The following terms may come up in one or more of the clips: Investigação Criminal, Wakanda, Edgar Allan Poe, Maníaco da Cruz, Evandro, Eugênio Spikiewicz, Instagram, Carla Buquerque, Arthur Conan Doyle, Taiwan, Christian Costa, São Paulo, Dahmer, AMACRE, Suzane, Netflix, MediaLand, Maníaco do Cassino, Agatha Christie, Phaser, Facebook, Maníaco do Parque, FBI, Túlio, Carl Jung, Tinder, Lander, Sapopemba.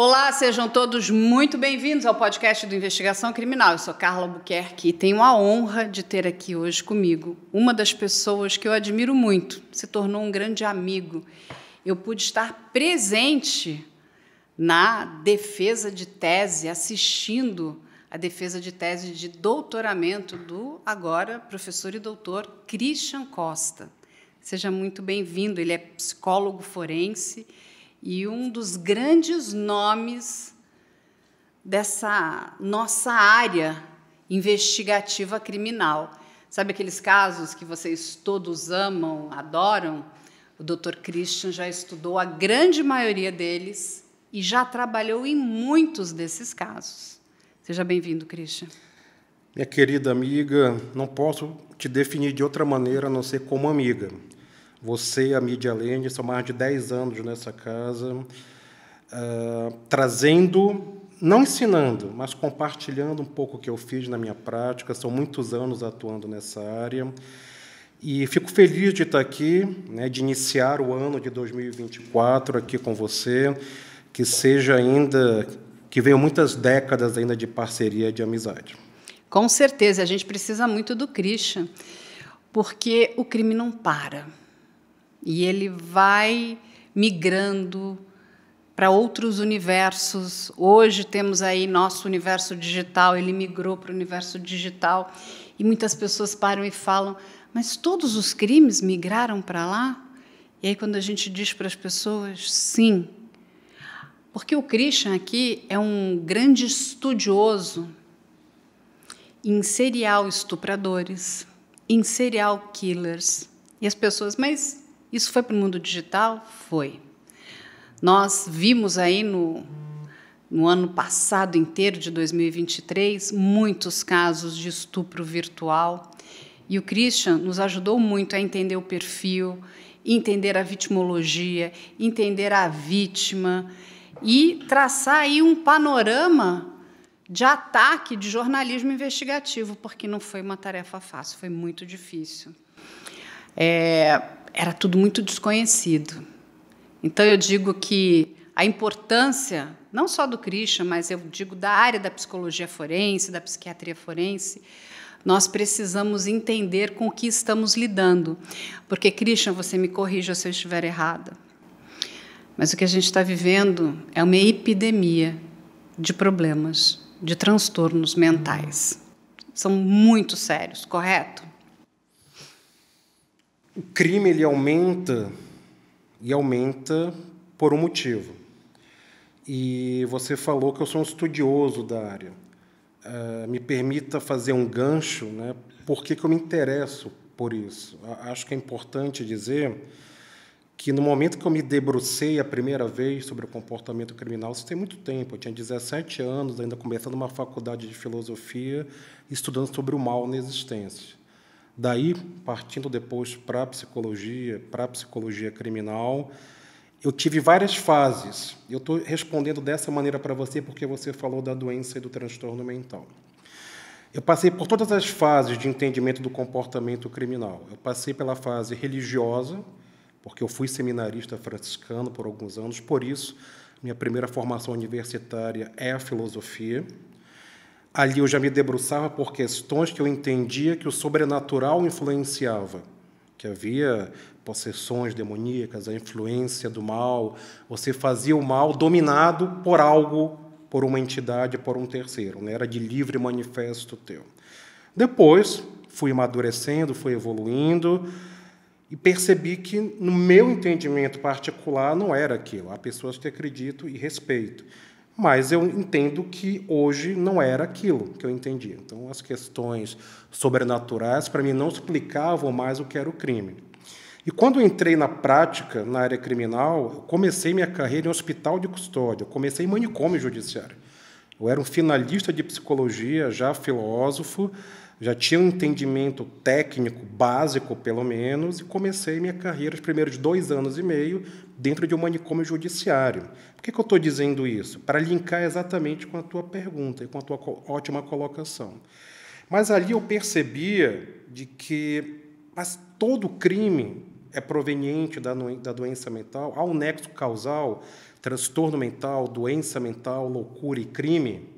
Olá, sejam todos muito bem-vindos ao podcast do Investigação Criminal. Eu sou Carla Buquerque e tenho a honra de ter aqui hoje comigo uma das pessoas que eu admiro muito, se tornou um grande amigo. Eu pude estar presente na defesa de tese, assistindo a defesa de tese de doutoramento do agora professor e doutor Christian Costa. Seja muito bem-vindo, ele é psicólogo forense e um dos grandes nomes dessa nossa área investigativa criminal. Sabe aqueles casos que vocês todos amam, adoram? O Dr. Christian já estudou a grande maioria deles e já trabalhou em muitos desses casos. Seja bem-vindo, Christian. Minha querida amiga, não posso te definir de outra maneira a não ser como amiga. Você, a MediaLand, são mais de 10 anos nessa casa, trazendo, não ensinando, mas compartilhando um pouco o que eu fiz na minha prática. São muitos anos atuando nessa área. E fico feliz de estar aqui, né, de iniciar o ano de 2024 aqui com você, que seja ainda, que venham muitas décadas ainda de parceria e de amizade. Com certeza, a gente precisa muito do Christian, porque o crime não para. E ele vai migrando para outros universos. Hoje temos aí nosso universo digital, ele migrou para o universo digital. E muitas pessoas param e falam, mas todos os crimes migraram para lá? E aí, quando a gente diz para as pessoas, sim. Porque o Christian aqui é um grande estudioso em serial estupradores, em serial killers. E as pessoas, mas isso foi para o mundo digital? Foi. Nós vimos aí no ano passado inteiro, de 2023, muitos casos de estupro virtual. E o Christian nos ajudou muito a entender o perfil, entender a vitimologia, entender a vítima e traçar aí um panorama de ataque de jornalismo investigativo, porque não foi uma tarefa fácil, foi muito difícil. Era tudo muito desconhecido. Então, eu digo que a importância, não só do Christian, mas eu digo da área da psicologia forense, da psiquiatria forense, nós precisamos entender com o que estamos lidando. Porque, Christian, você me corrija se eu estiver errada, mas o que a gente está vivendo é uma epidemia de problemas, de transtornos mentais. São muito sérios, correto? O crime ele aumenta e aumenta por um motivo. E você falou que eu sou um estudioso da área. Me permita fazer um gancho, né? Por que eu me interesso por isso? Acho que é importante dizer que no momento que eu me debrucei a primeira vez sobre o comportamento criminal, isso tem muito tempo, eu tinha 17 anos, ainda começando uma faculdade de filosofia, estudando sobre o mal na existência. Daí, partindo depois para a psicologia criminal, eu tive várias fases. Eu estou respondendo dessa maneira para você porque você falou da doença e do transtorno mental. Eu passei por todas as fases de entendimento do comportamento criminal. Eu passei pela fase religiosa, porque eu fui seminarista franciscano por alguns anos, por isso, minha primeira formação universitária é a filosofia. Ali eu já me debruçava por questões que eu entendia que o sobrenatural influenciava, que havia possessões demoníacas, a influência do mal, você fazia o mal dominado por algo, por uma entidade, por um terceiro, né? Era de livre manifesto teu. Depois, fui amadurecendo, fui evoluindo e percebi que, no meu entendimento particular, não era aquilo. Há pessoas que acredito e respeito. Mas eu entendo que hoje não era aquilo que eu entendia. Então, as questões sobrenaturais, para mim, não explicavam mais o que era o crime. E quando eu entrei na prática, na área criminal, eu comecei minha carreira em hospital de custódia, eu comecei em manicômio judiciário. Eu era um finalista de psicologia, já filósofo, já tinha um entendimento técnico básico, pelo menos, e comecei minha carreira os primeiros 2 anos e meio dentro de um manicômio judiciário. Por que eu estou dizendo isso? Para linkar exatamente com a tua pergunta e com a tua ótima colocação. Mas ali eu percebia de que todo crime é proveniente da doença mental, há um nexo causal, transtorno mental, doença mental, loucura e crime.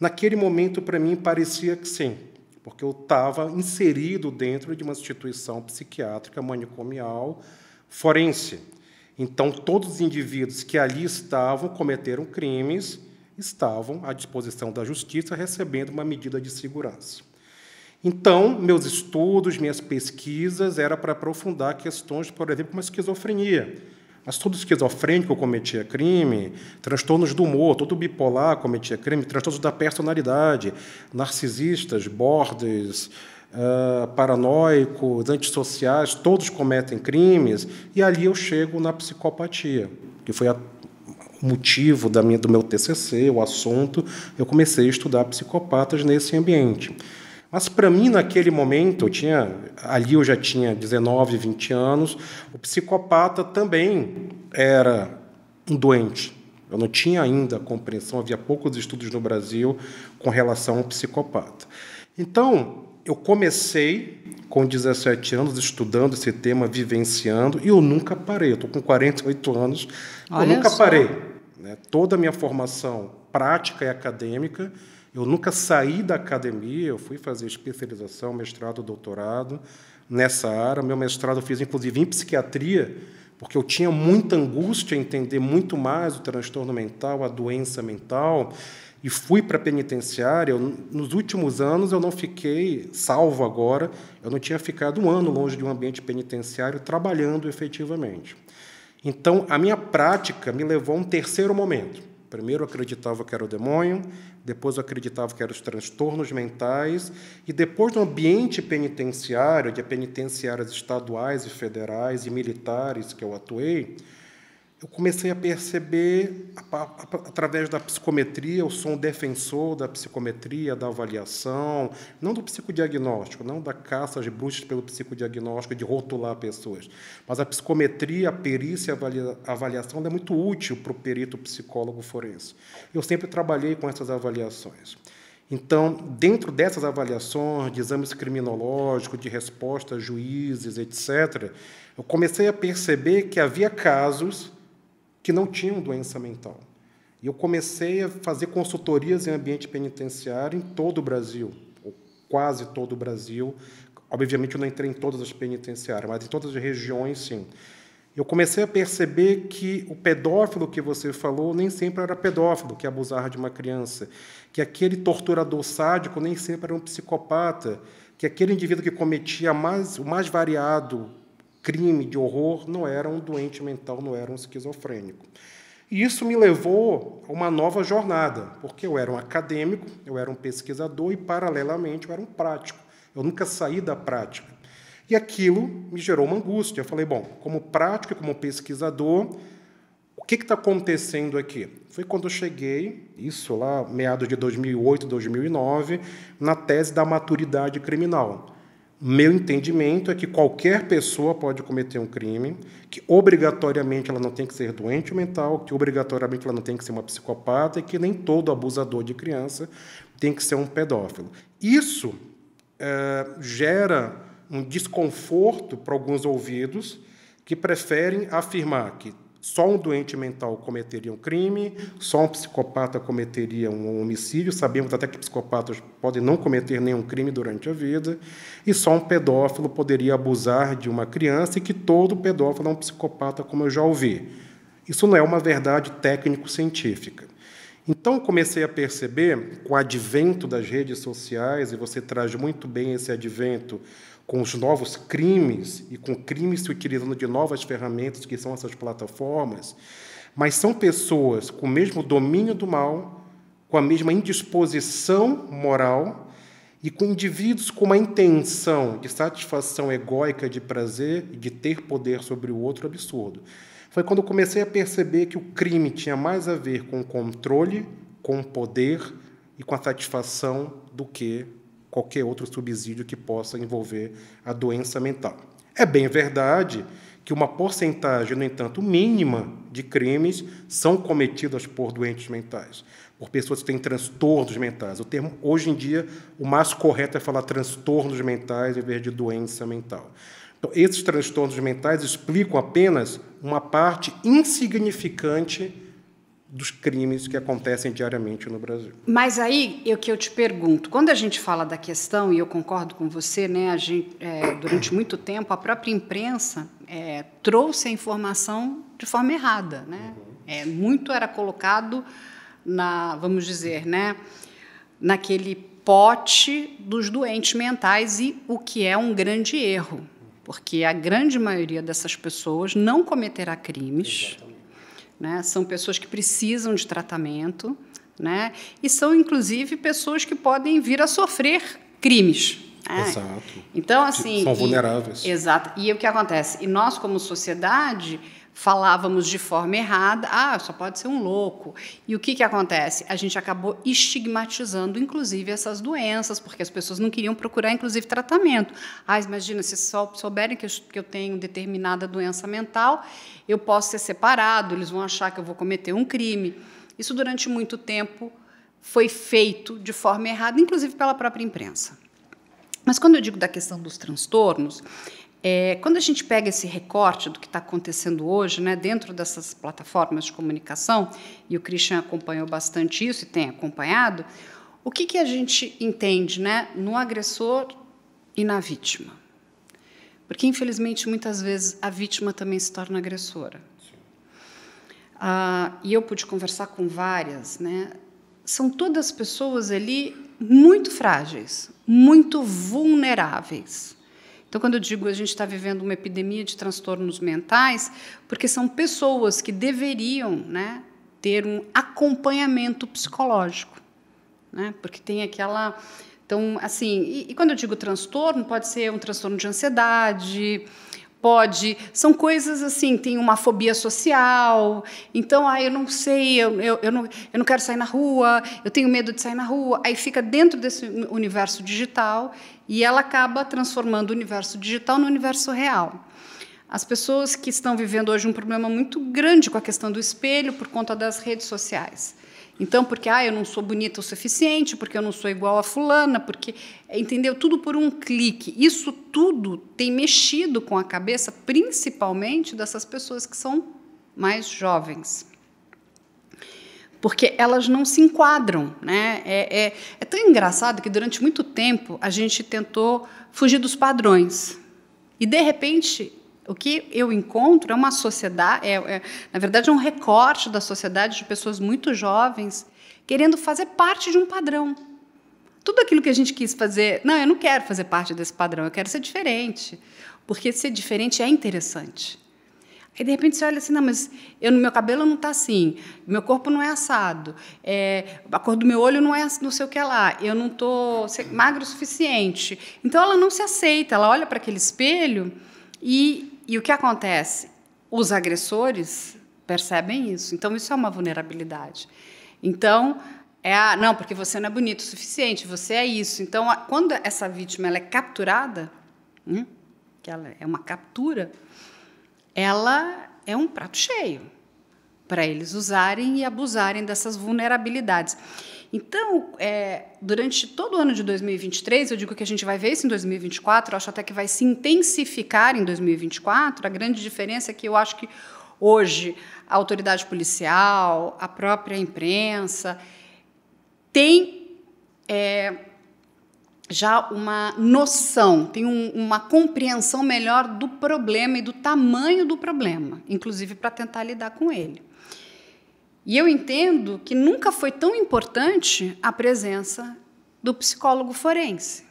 Naquele momento, para mim, parecia que sim, porque eu estava inserido dentro de uma instituição psiquiátrica manicomial forense. Então, todos os indivíduos que ali estavam, cometeram crimes, estavam à disposição da justiça, recebendo uma medida de segurança. Então, meus estudos, minhas pesquisas, era para aprofundar questões, por exemplo, como a esquizofrenia. Mas todo esquizofrênico cometia crime, transtornos do humor, todo bipolar cometia crime, transtornos da personalidade, narcisistas, bordes, paranoicos, antissociais, todos cometem crimes. E ali eu chego na psicopatia, que foi o motivo do meu TCC, o assunto. Eu comecei a estudar psicopatas nesse ambiente. Mas, para mim, naquele momento, eu já tinha 19, 20 anos, o psicopata também era um doente. Eu não tinha ainda a compreensão, havia poucos estudos no Brasil com relação ao psicopata. Então, eu comecei, com 17 anos, estudando esse tema, vivenciando, e eu nunca parei. Eu estou com 48 anos, eu nunca parei. Toda a minha formação prática e acadêmica, eu nunca saí da academia, eu fui fazer especialização, mestrado, doutorado nessa área. Meu mestrado eu fiz, inclusive, em psiquiatria, porque eu tinha muita angústia em entender muito mais o transtorno mental, a doença mental, e fui para a penitenciária. Nos últimos anos, eu não fiquei, salvo agora, eu não tinha ficado um ano longe de um ambiente penitenciário trabalhando efetivamente. Então, a minha prática me levou a um terceiro momento. Primeiro eu acreditava que era o demônio, depois eu acreditava que eram os transtornos mentais, e depois no ambiente penitenciário, de penitenciárias estaduais e federais e militares que eu atuei, eu comecei a perceber, através da psicometria, eu sou um defensor da psicometria, da avaliação, não do psicodiagnóstico, não da caça às bruxas pelo psicodiagnóstico, de rotular pessoas, mas a psicometria, a perícia, a avaliação é muito útil para o perito psicólogo forense. Eu sempre trabalhei com essas avaliações. Então, dentro dessas avaliações, de exames criminológicos, de resposta a juízes, etc., eu comecei a perceber que havia casos que não tinham doença mental. E eu comecei a fazer consultorias em ambiente penitenciário em todo o Brasil, ou quase todo o Brasil. Obviamente, eu não entrei em todas as penitenciárias, mas em todas as regiões, sim. Eu comecei a perceber que o pedófilo que você falou nem sempre era pedófilo, que abusava de uma criança, que aquele torturador sádico nem sempre era um psicopata, que aquele indivíduo que cometia o mais variado crime de horror não era um doente mental, não era um esquizofrênico. E isso me levou a uma nova jornada, porque eu era um acadêmico, eu era um pesquisador e, paralelamente, eu era um prático. Eu nunca saí da prática. E aquilo me gerou uma angústia. Eu falei, bom, como prático e como pesquisador, o que está acontecendo aqui? Foi quando eu cheguei, isso lá, meados de 2008, 2009, na tese da maturidade criminal. Meu entendimento é que qualquer pessoa pode cometer um crime, que obrigatoriamente ela não tem que ser doente mental, que obrigatoriamente ela não tem que ser uma psicopata e que nem todo abusador de criança tem que ser um pedófilo. Isso gera um desconforto para alguns ouvidos que preferem afirmar que só um doente mental cometeria um crime, só um psicopata cometeria um homicídio, sabemos até que psicopatas podem não cometer nenhum crime durante a vida, e só um pedófilo poderia abusar de uma criança, e que todo pedófilo é um psicopata, como eu já ouvi. Isso não é uma verdade técnico-científica. Então, comecei a perceber, com o advento das redes sociais, e você traz muito bem esse advento com os novos crimes e com crimes se utilizando de novas ferramentas, que são essas plataformas, mas são pessoas com o mesmo domínio do mal, com a mesma indisposição moral e com indivíduos com uma intenção de satisfação egóica, de prazer e de ter poder sobre o outro absurdo. Foi quando eu comecei a perceber que o crime tinha mais a ver com controle, com poder e com a satisfação do que qualquer outro subsídio que possa envolver a doença mental. É bem verdade que uma porcentagem, no entanto, mínima de crimes são cometidos por doentes mentais, por pessoas que têm transtornos mentais. O termo, hoje em dia, o mais correto é falar transtornos mentais em vez de doença mental. Então, esses transtornos mentais explicam apenas uma parte insignificante dos crimes que acontecem diariamente no Brasil. Mas aí é que eu te pergunto, quando a gente fala da questão, e eu concordo com você, né, a gente, durante muito tempo, a própria imprensa trouxe a informação de forma errada, né? Uhum. Muito era colocado na, vamos dizer, né, naquele pote dos doentes mentais, e o que é um grande erro, porque a grande maioria dessas pessoas não cometerá crimes. Exatamente. Né? São pessoas que precisam de tratamento, né? E são, inclusive, pessoas que podem vir a sofrer crimes. Né? Exato. Então, assim, são vulneráveis. Exato. E o que acontece? E nós, como sociedade, falávamos de forma errada, ah, só pode ser um louco. E o que, que acontece? A gente acabou estigmatizando, inclusive, essas doenças, porque as pessoas não queriam procurar, inclusive, tratamento. Ah, imagina, se só souberem que eu tenho determinada doença mental, eu posso ser separado, eles vão achar que eu vou cometer um crime. Isso, durante muito tempo, foi feito de forma errada, inclusive pela própria imprensa. Mas, quando eu digo da questão dos transtornos, quando a gente pega esse recorte do que está acontecendo hoje, né, dentro dessas plataformas de comunicação, e o Christian acompanhou bastante isso e tem acompanhado, o que, que a gente entende, né, no agressor e na vítima? Porque, infelizmente, muitas vezes a vítima também se torna agressora. Ah, e eu pude conversar com várias, né? São todas pessoas ali muito frágeis, muito vulneráveis. Então, quando eu digo a gente está vivendo uma epidemia de transtornos mentais, porque são pessoas que deveriam, né, ter um acompanhamento psicológico, né, porque tem aquela... Então, assim, e quando eu digo transtorno, pode ser um transtorno de ansiedade, pode... São coisas assim, tem uma fobia social, então, ah, eu não sei, eu não quero sair na rua, eu tenho medo de sair na rua, aí fica dentro desse universo digital... E ela acaba transformando o universo digital no universo real. As pessoas que estão vivendo hoje um problema muito grande com a questão do espelho por conta das redes sociais. Então, porque eu não sou bonita o suficiente, porque eu não sou igual a fulana, porque, entendeu? Tudo por um clique. Isso tudo tem mexido com a cabeça, principalmente dessas pessoas que são mais jovens. Porque elas não se enquadram, né? É tão engraçado que, durante muito tempo, a gente tentou fugir dos padrões. E, de repente, o que eu encontro é uma sociedade... na verdade, é um recorte da sociedade de pessoas muito jovens querendo fazer parte de um padrão. Tudo aquilo que a gente quis fazer... Não, eu não quero fazer parte desse padrão, eu quero ser diferente. Porque ser diferente é interessante. Aí, de repente, você olha assim, não, mas meu cabelo não está assim, meu corpo não é assado, a cor do meu olho não é não sei o que lá, eu não estou magra o suficiente. Então, ela não se aceita, ela olha para aquele espelho e o que acontece? Os agressores percebem isso. Então, isso é uma vulnerabilidade. Então, não, porque você não é bonito o suficiente, você é isso. Então, quando essa vítima ela é capturada, né, que ela é uma captura, ela é um prato cheio para eles usarem e abusarem dessas vulnerabilidades. Então, durante todo o ano de 2023, eu digo que a gente vai ver isso em 2024, eu acho até que vai se intensificar em 2024, a grande diferença é que eu acho que hoje a autoridade policial, a própria imprensa, tem já uma noção, tem uma compreensão melhor do problema e do tamanho do problema, inclusive para tentar lidar com ele. E eu entendo que nunca foi tão importante a presença do psicólogo forense.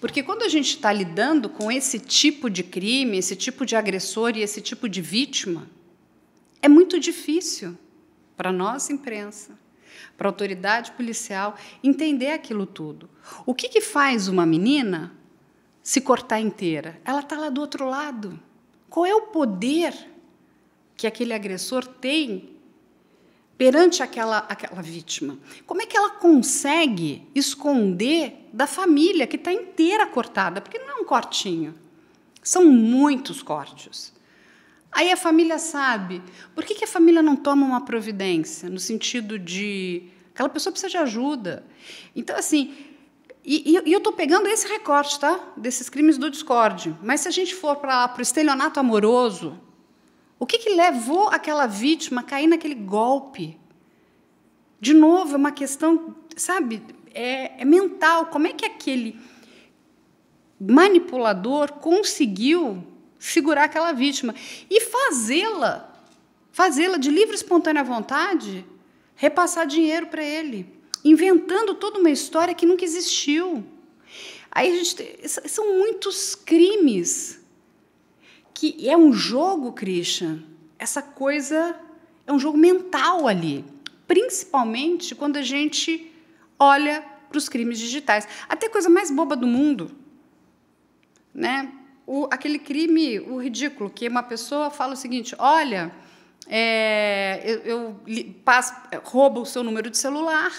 Porque quando a gente está lidando com esse tipo de crime, esse tipo de agressor e esse tipo de vítima, é muito difícil para a nossa imprensa, para a autoridade policial, entender aquilo tudo. O que, que faz uma menina se cortar inteira? Ela está lá do outro lado. Qual é o poder que aquele agressor tem perante aquela vítima? Como é que ela consegue esconder da família que está inteira cortada? Porque não é um cortinho, são muitos cortes. Aí a família sabe. Por que a família não toma uma providência? No sentido de... Aquela pessoa precisa de ajuda. Então, assim, E eu estou pegando esse recorte, tá? Desses crimes do discórdio. Mas se a gente for para o estelionato amoroso, o que que levou aquela vítima a cair naquele golpe? De novo, é uma questão, sabe, é mental. Como é que aquele manipulador conseguiu segurar aquela vítima e fazê-la de livre e espontânea vontade repassar dinheiro para ele, inventando toda uma história que nunca existiu? Aí a gente, são muitos crimes, que é um jogo, Christian, essa coisa é um jogo mental ali, principalmente quando a gente olha para os crimes digitais. Até a coisa mais boba do mundo, né? Aquele crime, o ridículo, que uma pessoa fala o seguinte: olha, rouba o seu número de celular,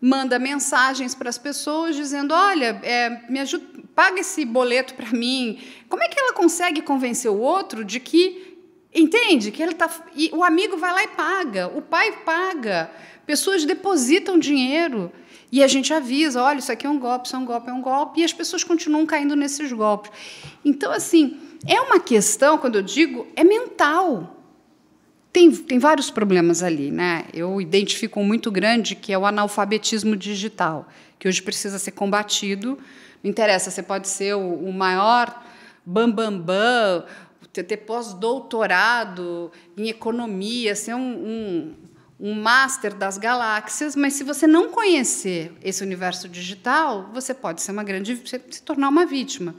manda mensagens para as pessoas dizendo: olha, me ajuda, paga esse boleto para mim. Como é que ela consegue convencer o outro de que, entende, que ele tá? E o amigo vai lá e paga, o pai paga, pessoas depositam dinheiro. E a gente avisa: olha, isso aqui é um golpe, isso é um golpe, é um golpe. E as pessoas continuam caindo nesses golpes. Então, assim, é uma questão, quando eu digo, é mental. Tem vários problemas ali, né? Eu identifico um muito grande, que é o analfabetismo digital, que hoje precisa ser combatido. Não interessa, você pode ser o maior bambambam, ter pós-doutorado em economia, ser um master das galáxias, mas se você não conhecer esse universo digital, você pode ser se tornar uma vítima.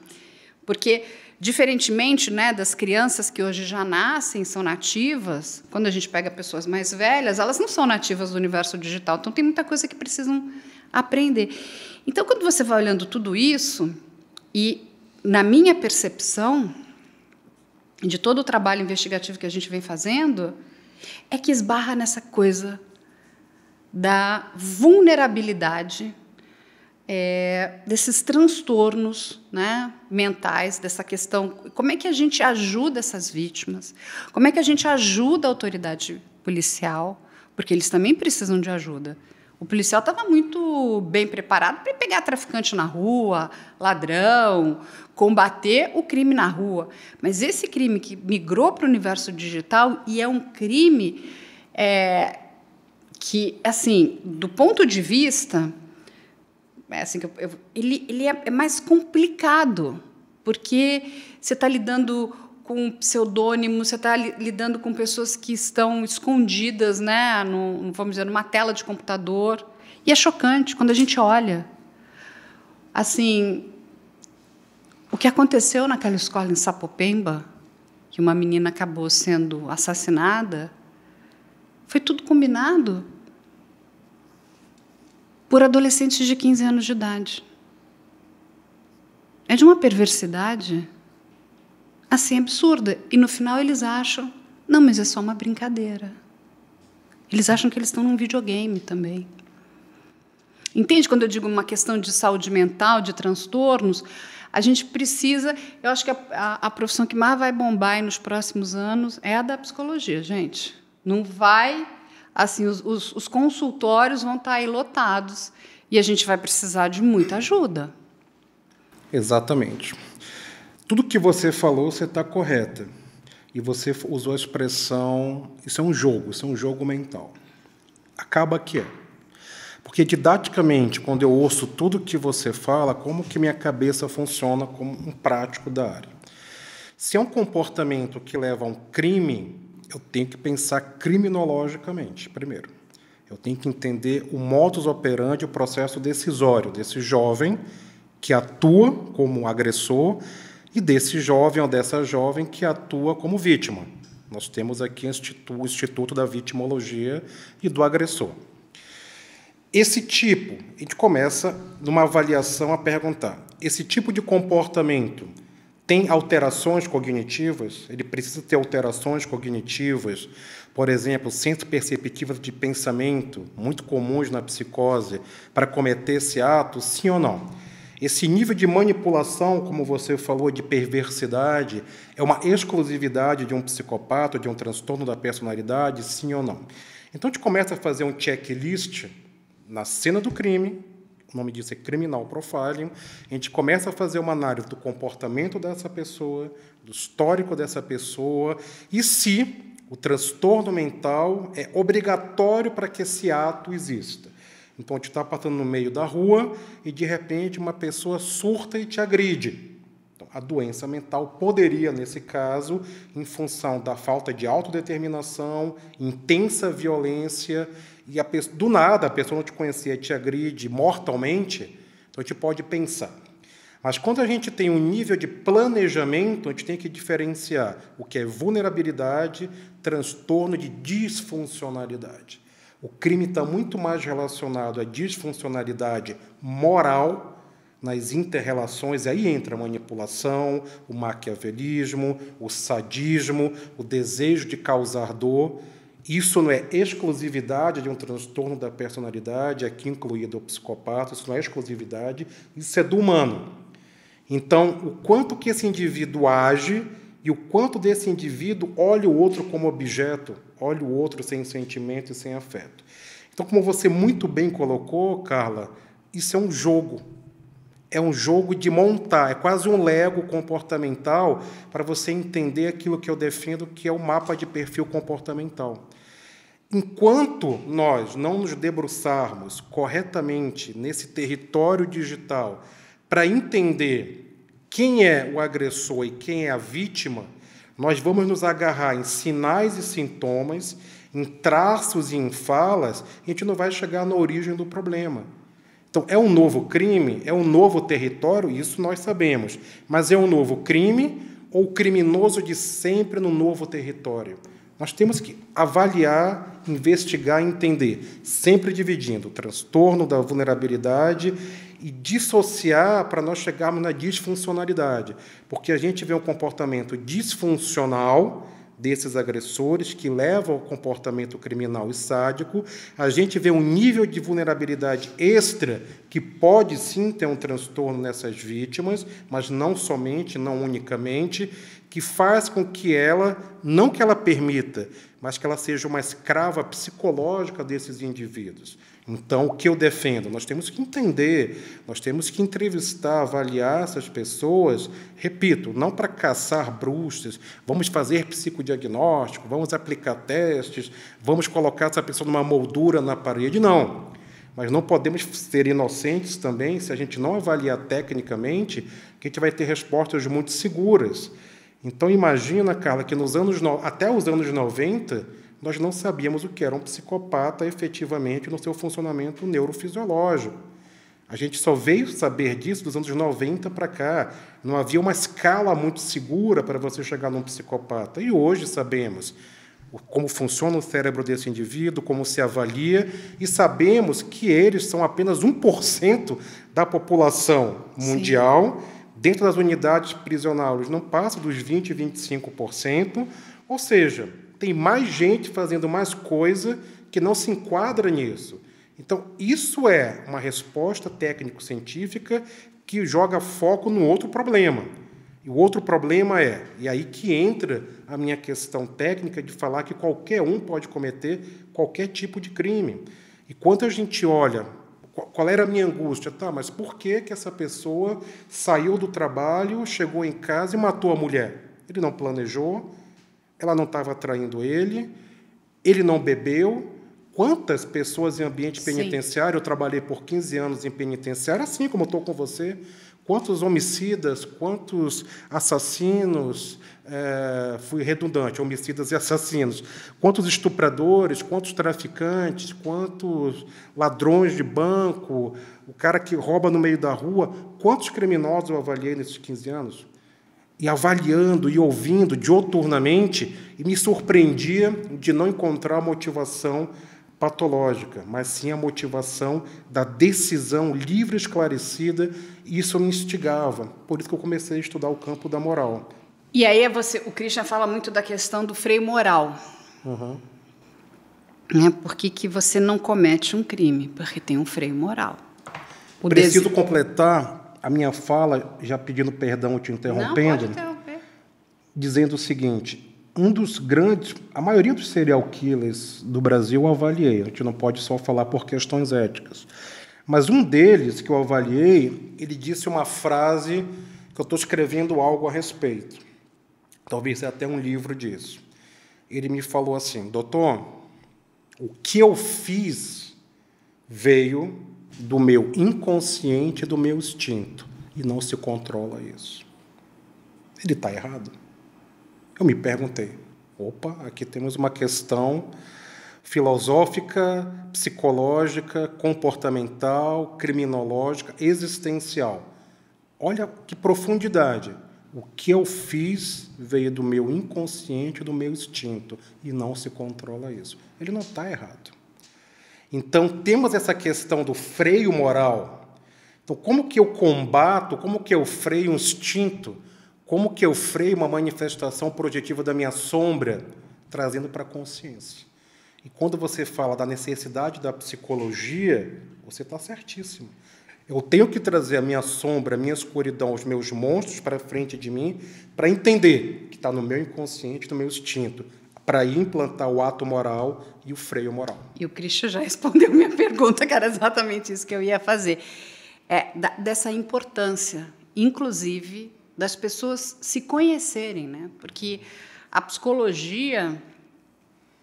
Porque, diferentemente, né, das crianças que hoje já nascem, são nativas, quando a gente pega pessoas mais velhas, elas não são nativas do universo digital, então tem muita coisa que precisam aprender. Então, quando você vai olhando tudo isso, e na minha percepção, de todo o trabalho investigativo que a gente vem fazendo, é que esbarra nessa coisa da vulnerabilidade, desses transtornos, né, mentais, dessa questão. Como é que a gente ajuda essas vítimas? Como é que a gente ajuda a autoridade policial? Porque eles também precisam de ajuda. O policial estava muito bem preparado para pegar traficante na rua, ladrão, combater o crime na rua. Mas esse crime que migrou para o universo digital, e é um crime que, assim, do ponto de vista, ele é mais complicado, porque você está lidando com pseudônimo, você está lidando com pessoas que estão escondidas, né, vamos dizer, numa tela de computador. E é chocante quando a gente olha. Assim, o que aconteceu naquela escola em Sapopemba, que uma menina acabou sendo assassinada, foi tudo combinado por adolescentes de 15 anos de idade. É de uma perversidade assim absurda. E, no final, eles acham: não, mas é só uma brincadeira. Eles acham que eles estão num videogame também. Entende? Quando eu digo uma questão de saúde mental, de transtornos, a gente precisa... Eu acho que a profissão que mais vai bombar aí nos próximos anos é a da psicologia, gente. Não vai... Assim, os consultórios vão estar aí lotados e a gente vai precisar de muita ajuda. Exatamente. Tudo que você falou, você está correta. E você usou a expressão, isso é um jogo mental. Acaba que é. Porque, didaticamente, quando eu ouço tudo que você fala, como que minha cabeça funciona como um prático da área. Se é um comportamento que leva a um crime, eu tenho que pensar criminologicamente, primeiro. Eu tenho que entender o modus operandi, o processo decisório desse jovem que atua como agressor e desse jovem ou dessa jovem que atua como vítima. Nós temos aqui o Instituto da Vitimologia e do Agressor. Esse tipo, a gente começa numa avaliação a perguntar: esse tipo de comportamento tem alterações cognitivas? Ele precisa ter alterações cognitivas, por exemplo, centros perceptivos de pensamento, muito comuns na psicose, para cometer esse ato, sim ou não? Esse nível de manipulação, como você falou, de perversidade, é uma exclusividade de um psicopata, de um transtorno da personalidade, sim ou não? Então, a gente começa a fazer um checklist na cena do crime, o nome disso é criminal profiling, a gente começa a fazer uma análise do comportamento dessa pessoa, do histórico dessa pessoa, e se o transtorno mental é obrigatório para que esse ato exista. Então, a gente está passando no meio da rua e, de repente, uma pessoa surta e te agride. Então, a doença mental poderia, nesse caso, em função da falta de autodeterminação, intensa violência, e a pessoa, do nada, a pessoa não te conhecia, te agride mortalmente, então a gente pode pensar. Mas quando a gente tem um nível de planejamento, a gente tem que diferenciar o que é vulnerabilidade, transtorno de disfuncionalidade. O crime está muito mais relacionado à disfuncionalidade moral nas inter-relações, aí entra a manipulação, o maquiavelismo, o sadismo, o desejo de causar dor. Isso não é exclusividade de um transtorno da personalidade, aqui incluído o psicopata, isso não é exclusividade, isso é do humano. Então, o quanto que esse indivíduo age e o quanto desse indivíduo olha o outro como objeto, olha o outro sem sentimento e sem afeto. Então, como você muito bem colocou, Carla, isso é um jogo. É um jogo de montar, é quase um Lego comportamental para você entender aquilo que eu defendo, que é o mapa de perfil comportamental. Enquanto nós não nos debruçarmos corretamente nesse território digital para entender quem é o agressor e quem é a vítima, nós vamos nos agarrar em sinais e sintomas, em traços e em falas, e a gente não vai chegar na origem do problema. Então, é um novo crime? É um novo território? Isso nós sabemos. Mas é um novo crime ou criminoso de sempre no novo território? Nós temos que avaliar, investigar, entender, sempre dividindo o transtorno da vulnerabilidade e dissociar para nós chegarmos na disfuncionalidade. Porque a gente vê um comportamento disfuncional desses agressores, que levam ao comportamento criminal e sádico, a gente vê um nível de vulnerabilidade extra que pode, sim, ter um transtorno nessas vítimas, mas não somente, não unicamente, que faz com que ela, não que ela permita, mas que ela seja uma escrava psicológica desses indivíduos. Então, o que eu defendo? Nós temos que entender, nós temos que entrevistar, avaliar essas pessoas, repito, não para caçar bruxas, vamos fazer psicodiagnóstico, vamos aplicar testes, vamos colocar essa pessoa numa moldura na parede, não. Mas não podemos ser inocentes também, se a gente não avaliar tecnicamente, que a gente vai ter respostas muito seguras. Então, imagina, Carla, que nos anos, até os anos 90, nós não sabíamos o que era um psicopata efetivamente no seu funcionamento neurofisiológico. A gente só veio saber disso dos anos 90 para cá. Não havia uma escala muito segura para você chegar num psicopata. E hoje sabemos como funciona o cérebro desse indivíduo, como se avalia, e sabemos que eles são apenas 1% da população mundial. Sim. Dentro das unidades prisionais, não passa dos 20% a 25%. Ou seja, tem mais gente fazendo mais coisa que não se enquadra nisso. Então, isso é uma resposta técnico-científica que joga foco no outro problema. E o outro problema é, e aí que entra a minha questão técnica de falar que qualquer um pode cometer qualquer tipo de crime. E quando a gente olha, qual era a minha angústia? Tá, mas por que que essa pessoa saiu do trabalho, chegou em casa e matou a mulher? Ele não planejou, ela não estava traindo ele, ele não bebeu. Quantas pessoas em ambiente penitenciário, eu trabalhei por 15 anos em penitenciário, assim como eu estou com você, quantos homicidas, quantos assassinos, fui redundante, homicidas e assassinos, quantos estupradores, quantos traficantes, quantos ladrões de banco, o cara que rouba no meio da rua, quantos criminosos eu avaliei nesses 15 anos? E avaliando e ouvindo dioturnamente, e me surpreendia de não encontrar motivação patológica, mas sim a motivação da decisão livre, esclarecida, e isso me instigava. Por isso que eu comecei a estudar o campo da moral. E aí você, o Christian fala muito da questão do freio moral. Uhum. É porque você não comete um crime? Porque tem um freio moral. Preciso completar a minha fala, já pedindo perdão, te interrompendo. Não, pode interromper. Dizendo o seguinte, a maioria dos serial killers do Brasil eu avaliei, a gente não pode só falar por questões éticas, Mas um deles, que eu avaliei, ele disse uma frase que eu estou escrevendo algo a respeito. Talvez até um livro disso. Ele me falou assim: doutor, o que eu fiz veio do meu inconsciente, do meu instinto, e não se controla isso. Ele está errado? Eu me perguntei. Opa, aqui temos uma questão filosófica, psicológica, comportamental, criminológica, existencial. Olha que profundidade. O que eu fiz veio do meu inconsciente, do meu instinto, e não se controla isso. Ele não está errado. Então, temos essa questão do freio moral. Então, como que eu combato, como que eu freio um instinto, como que eu freio uma manifestação projetiva da minha sombra, trazendo para a consciência? E quando você fala da necessidade da psicologia, você está certíssimo. Eu tenho que trazer a minha sombra, a minha escuridão, os meus monstros para frente de mim, para entender que está no meu inconsciente, no meu instinto, para implantar o ato moral e o freio moral. E o Christian já respondeu minha pergunta, que era exatamente isso que eu ia fazer. Dessa importância, inclusive, das pessoas se conhecerem, né? Porque a psicologia,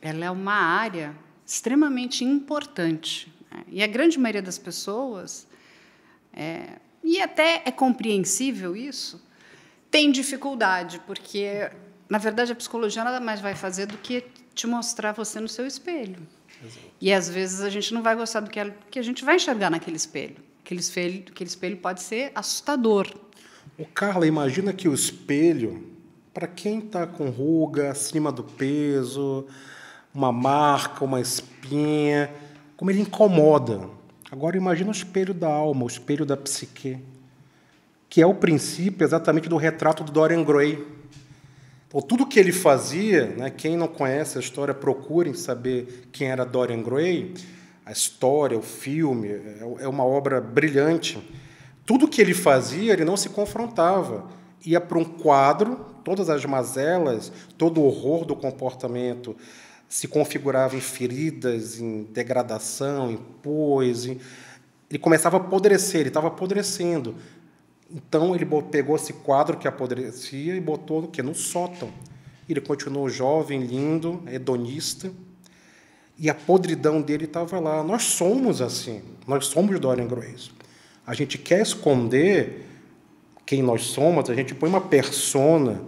ela é uma área extremamente importante, né? E a grande maioria das pessoas, e até é compreensível isso, tem dificuldade, porque, na verdade, a psicologia nada mais vai fazer do que te mostrar você no seu espelho. Exato. E, às vezes, a gente não vai gostar do que a gente vai enxergar naquele espelho. Aquele espelho pode ser assustador. Ô, Carla, imagina que o espelho, para quem está com ruga, acima do peso, uma marca, uma espinha, como ele incomoda. Agora, imagina o espelho da alma, o espelho da psique, que é o princípio exatamente do retrato do Dorian Gray. Então, tudo que ele fazia, né, quem não conhece a história, procurem saber quem era Dorian Gray, a história, o filme, é uma obra brilhante. Tudo que ele fazia, ele não se confrontava, ia para um quadro, todas as mazelas, todo o horror do comportamento se configurava em feridas, em degradação, em pus. Ele começava a apodrecer, ele estava apodrecendo. Então, ele pegou esse quadro que apodrecia e botou no quê? No sótão. Ele continuou jovem, lindo, hedonista, e a podridão dele estava lá. Nós somos assim, nós somos Dorian Gray. A gente quer esconder quem nós somos, a gente põe uma persona.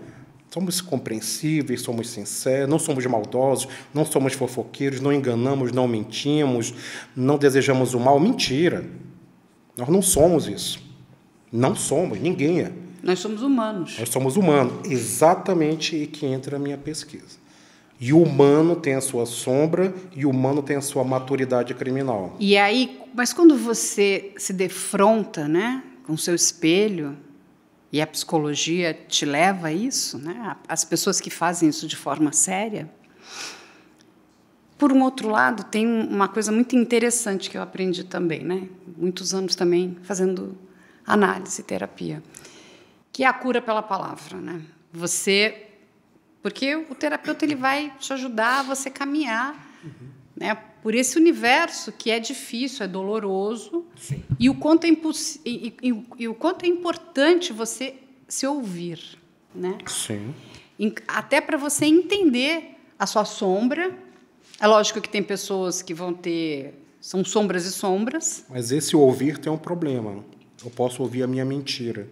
Somos compreensíveis, somos sinceros, não somos maldosos, não somos fofoqueiros, não enganamos, não mentimos, não desejamos o mal. Mentira. Nós não somos isso. Não somos, ninguém é. Nós somos humanos. Nós somos humanos. Exatamente aí que entra a minha pesquisa. E o humano tem a sua sombra e o humano tem a sua maturidade criminal. E aí, mas quando você se defronta, né, com o seu espelho, e a psicologia te leva a isso, né? As pessoas que fazem isso de forma séria. Por um outro lado, tem uma coisa muito interessante que eu aprendi também, né? Muitos anos também fazendo análise, terapia, que é a cura pela palavra, né? Você, porque o terapeuta ele vai te ajudar a você caminhar, né? Por esse universo que é difícil, é doloroso, e o quanto é importante você se ouvir, né? Sim. Até para você entender a sua sombra. É lógico que tem pessoas que vão ter... São sombras e sombras. Mas esse ouvir tem um problema. Eu posso ouvir a minha mentira,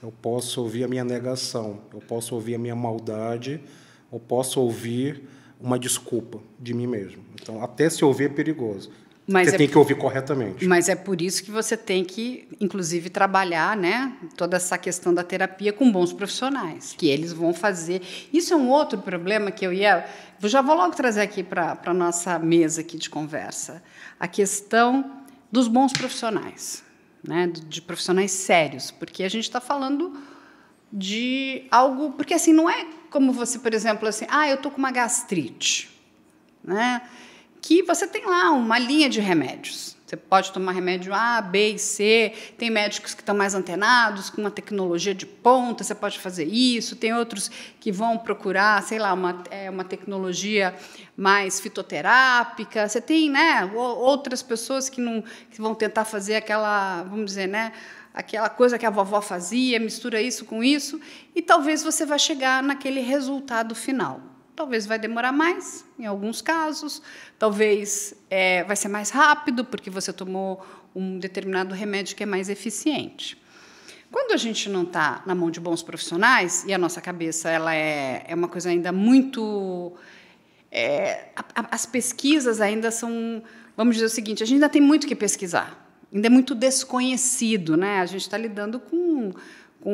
eu posso ouvir a minha negação, eu posso ouvir a minha maldade, eu posso ouvir uma desculpa de mim mesmo. Então, até se ouvir é perigoso. Mas você tem que ouvir corretamente. Mas é por isso que você tem que, inclusive, trabalhar, né, toda essa questão da terapia com bons profissionais, que eles vão fazer. Isso é um outro problema que eu já vou logo trazer aqui para a nossa mesa aqui de conversa. A questão dos bons profissionais, né, de profissionais sérios, porque a gente está falando de algo... Porque, assim, não é como você, por exemplo, assim, eu estou com uma gastrite, né? Que você tem lá uma linha de remédios. Você pode tomar remédio A, B e C, tem médicos que estão mais antenados, com uma tecnologia de ponta, você pode fazer isso, tem outros que vão procurar, sei lá, uma tecnologia mais fitoterápica, você tem, né, outras pessoas que, não, que vão tentar fazer aquela, vamos dizer, né, aquela coisa que a vovó fazia, mistura isso com isso, e talvez você vá chegar naquele resultado final. Talvez vai demorar mais, em alguns casos, talvez vai ser mais rápido, porque você tomou um determinado remédio que é mais eficiente. Quando a gente não está na mão de bons profissionais, e a nossa cabeça ela é uma coisa ainda muito... as pesquisas ainda são... Vamos dizer o seguinte, a gente ainda tem muito que pesquisar, ainda é muito desconhecido, né? A gente está lidando com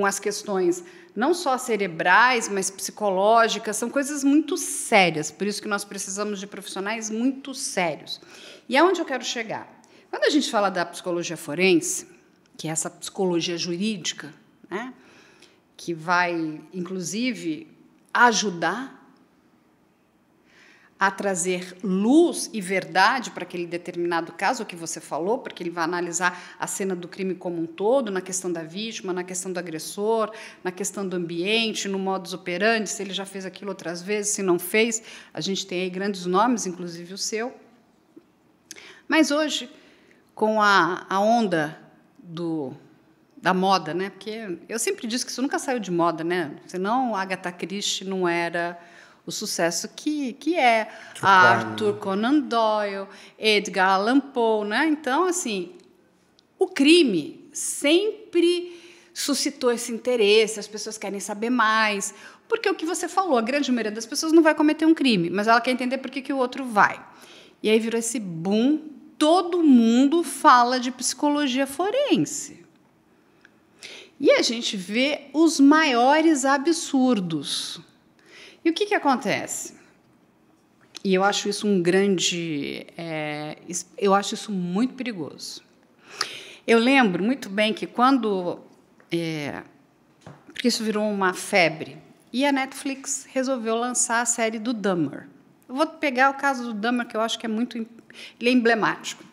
as questões não só cerebrais, mas psicológicas, são coisas muito sérias, por isso que nós precisamos de profissionais muito sérios. E é onde eu quero chegar. Quando a gente fala da psicologia forense, que é essa psicologia jurídica, né, que vai, inclusive, ajudar a trazer luz e verdade para aquele determinado caso que você falou, porque ele vai analisar a cena do crime como um todo, na questão da vítima, na questão do agressor, na questão do ambiente, no modus operandi, se ele já fez aquilo outras vezes, se não fez. A gente tem aí grandes nomes, inclusive o seu. Mas hoje, com a onda da moda, né? Porque eu sempre disse que isso nunca saiu de moda, né? Senão a Agatha Christie não era... o sucesso que é Arthur Conan Doyle, Edgar Allan Poe, né? Então, assim, o crime sempre suscitou esse interesse, as pessoas querem saber mais, porque o que você falou, a grande maioria das pessoas não vai cometer um crime, mas ela quer entender por que o outro vai. E aí virou esse boom, todo mundo fala de psicologia forense. E a gente vê os maiores absurdos. E o que acontece? E eu acho isso um grande... eu acho isso muito perigoso. Eu lembro muito bem que quando... porque isso virou uma febre. E a Netflix resolveu lançar a série do Dahmer. Eu vou pegar o caso do Dahmer, que eu acho que é muito... ele é emblemático.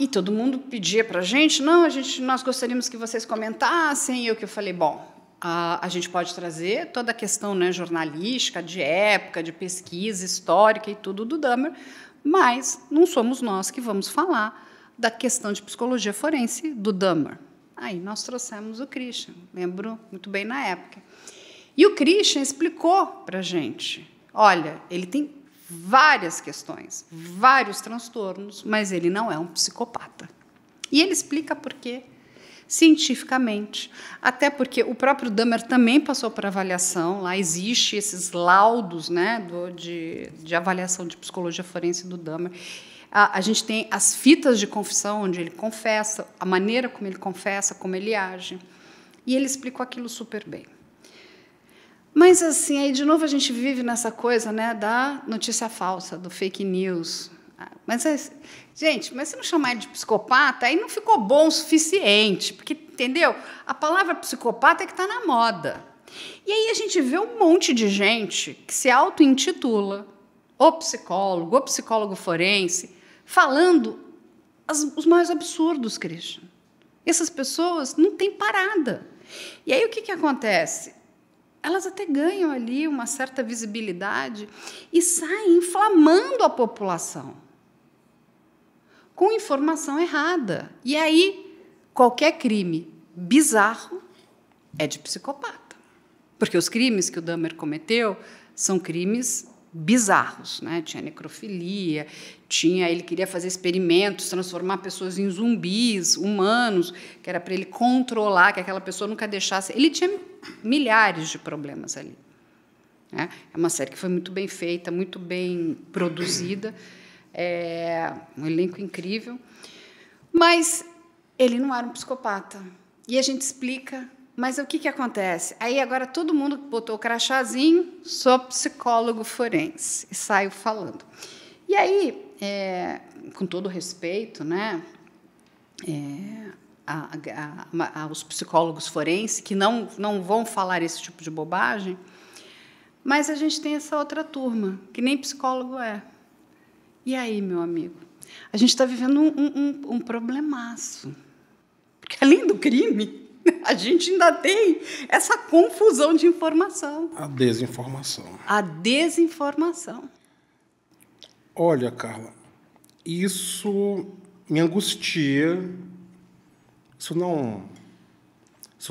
E todo mundo pedia para a gente, nós gostaríamos que vocês comentassem. Eu falei, bom... a gente pode trazer toda a questão, né, jornalística, de época, de pesquisa histórica e tudo do Dahmer, mas não somos nós que vamos falar da questão de psicologia forense do Dahmer. Aí nós trouxemos o Christian, lembro muito bem na época. E o Christian explicou para a gente, olha, ele tem várias questões, vários transtornos, mas ele não é um psicopata. E ele explica por quê. Cientificamente, até porque o próprio Dahmer também passou por avaliação, lá existe esses laudos, né, de avaliação de psicologia forense do Dahmer. A gente tem as fitas de confissão, onde ele confessa, a maneira como ele confessa, como ele age, e ele explicou aquilo super bem. Mas, assim, aí de novo a gente vive nessa coisa, né, da notícia falsa, do fake news. Mas, gente, mas se não chamar ele de psicopata, aí não ficou bom o suficiente, porque, entendeu? A palavra psicopata é que está na moda. E aí a gente vê um monte de gente que se auto-intitula ou psicólogo forense, falando os mais absurdos, Christian. Essas pessoas não têm parada. E aí o que acontece? Elas até ganham ali uma certa visibilidade e saem inflamando a população com informação errada. E aí, qualquer crime bizarro é de psicopata. Porque os crimes que o Dahmer cometeu são crimes bizarros, né? Tinha necrofilia, ele queria fazer experimentos, transformar pessoas em zumbis, humanos, que era para ele controlar, que aquela pessoa nunca deixasse... Ele tinha milhares de problemas ali. É uma série que foi muito bem feita, muito bem produzida, um elenco incrível, mas ele não era um psicopata. E a gente explica, mas o que acontece? Aí agora todo mundo botou o crachazinho, sou psicólogo forense, e saiu falando. E aí, com todo respeito, né, aos psicólogos forenses, que não vão falar esse tipo de bobagem, mas a gente tem essa outra turma, que nem psicólogo é. E aí, meu amigo? a gente está vivendo um problemaço. Porque, além do crime, a gente ainda tem essa confusão de informação. A desinformação. A desinformação. Olha, Carla, isso me angustia. Isso não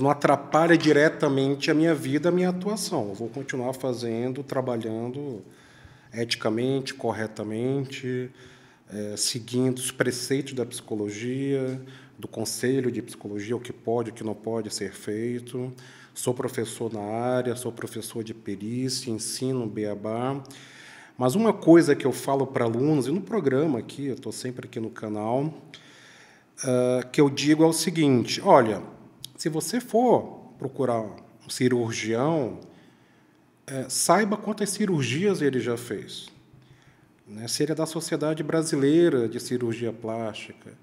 atrapalha diretamente a minha vida, a minha atuação. Eu vou continuar fazendo, trabalhando eticamente, corretamente, seguindo os preceitos da psicologia, do conselho de psicologia, o que pode, o que não pode ser feito. Sou professor na área, sou professor de perícia, ensino beabá. Mas uma coisa que eu falo para alunos, e no programa aqui, eu estou sempre aqui no canal, que eu digo é o seguinte: olha, se você for procurar um cirurgião, saiba quantas cirurgias ele já fez. Né? Se ele é da Sociedade Brasileira de Cirurgia Plástica.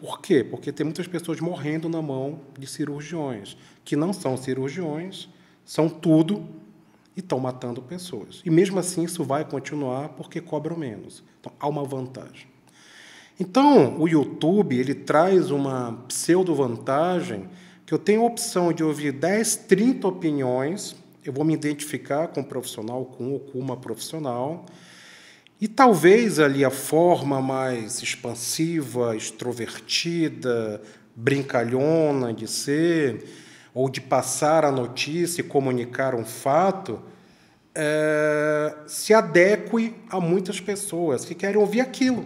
Por quê? Porque tem muitas pessoas morrendo na mão de cirurgiões, que não são cirurgiões, são tudo e estão matando pessoas. E, mesmo assim, isso vai continuar porque cobram menos. Então, há uma vantagem. Então, o YouTube ele traz uma pseudo-vantagem que eu tenho a opção de ouvir 10, 30 opiniões, eu vou me identificar com um profissional, com ou com uma profissional, e talvez ali a forma mais expansiva, extrovertida, brincalhona de ser, ou de passar a notícia e comunicar um fato, se adeque a muitas pessoas que querem ouvir aquilo.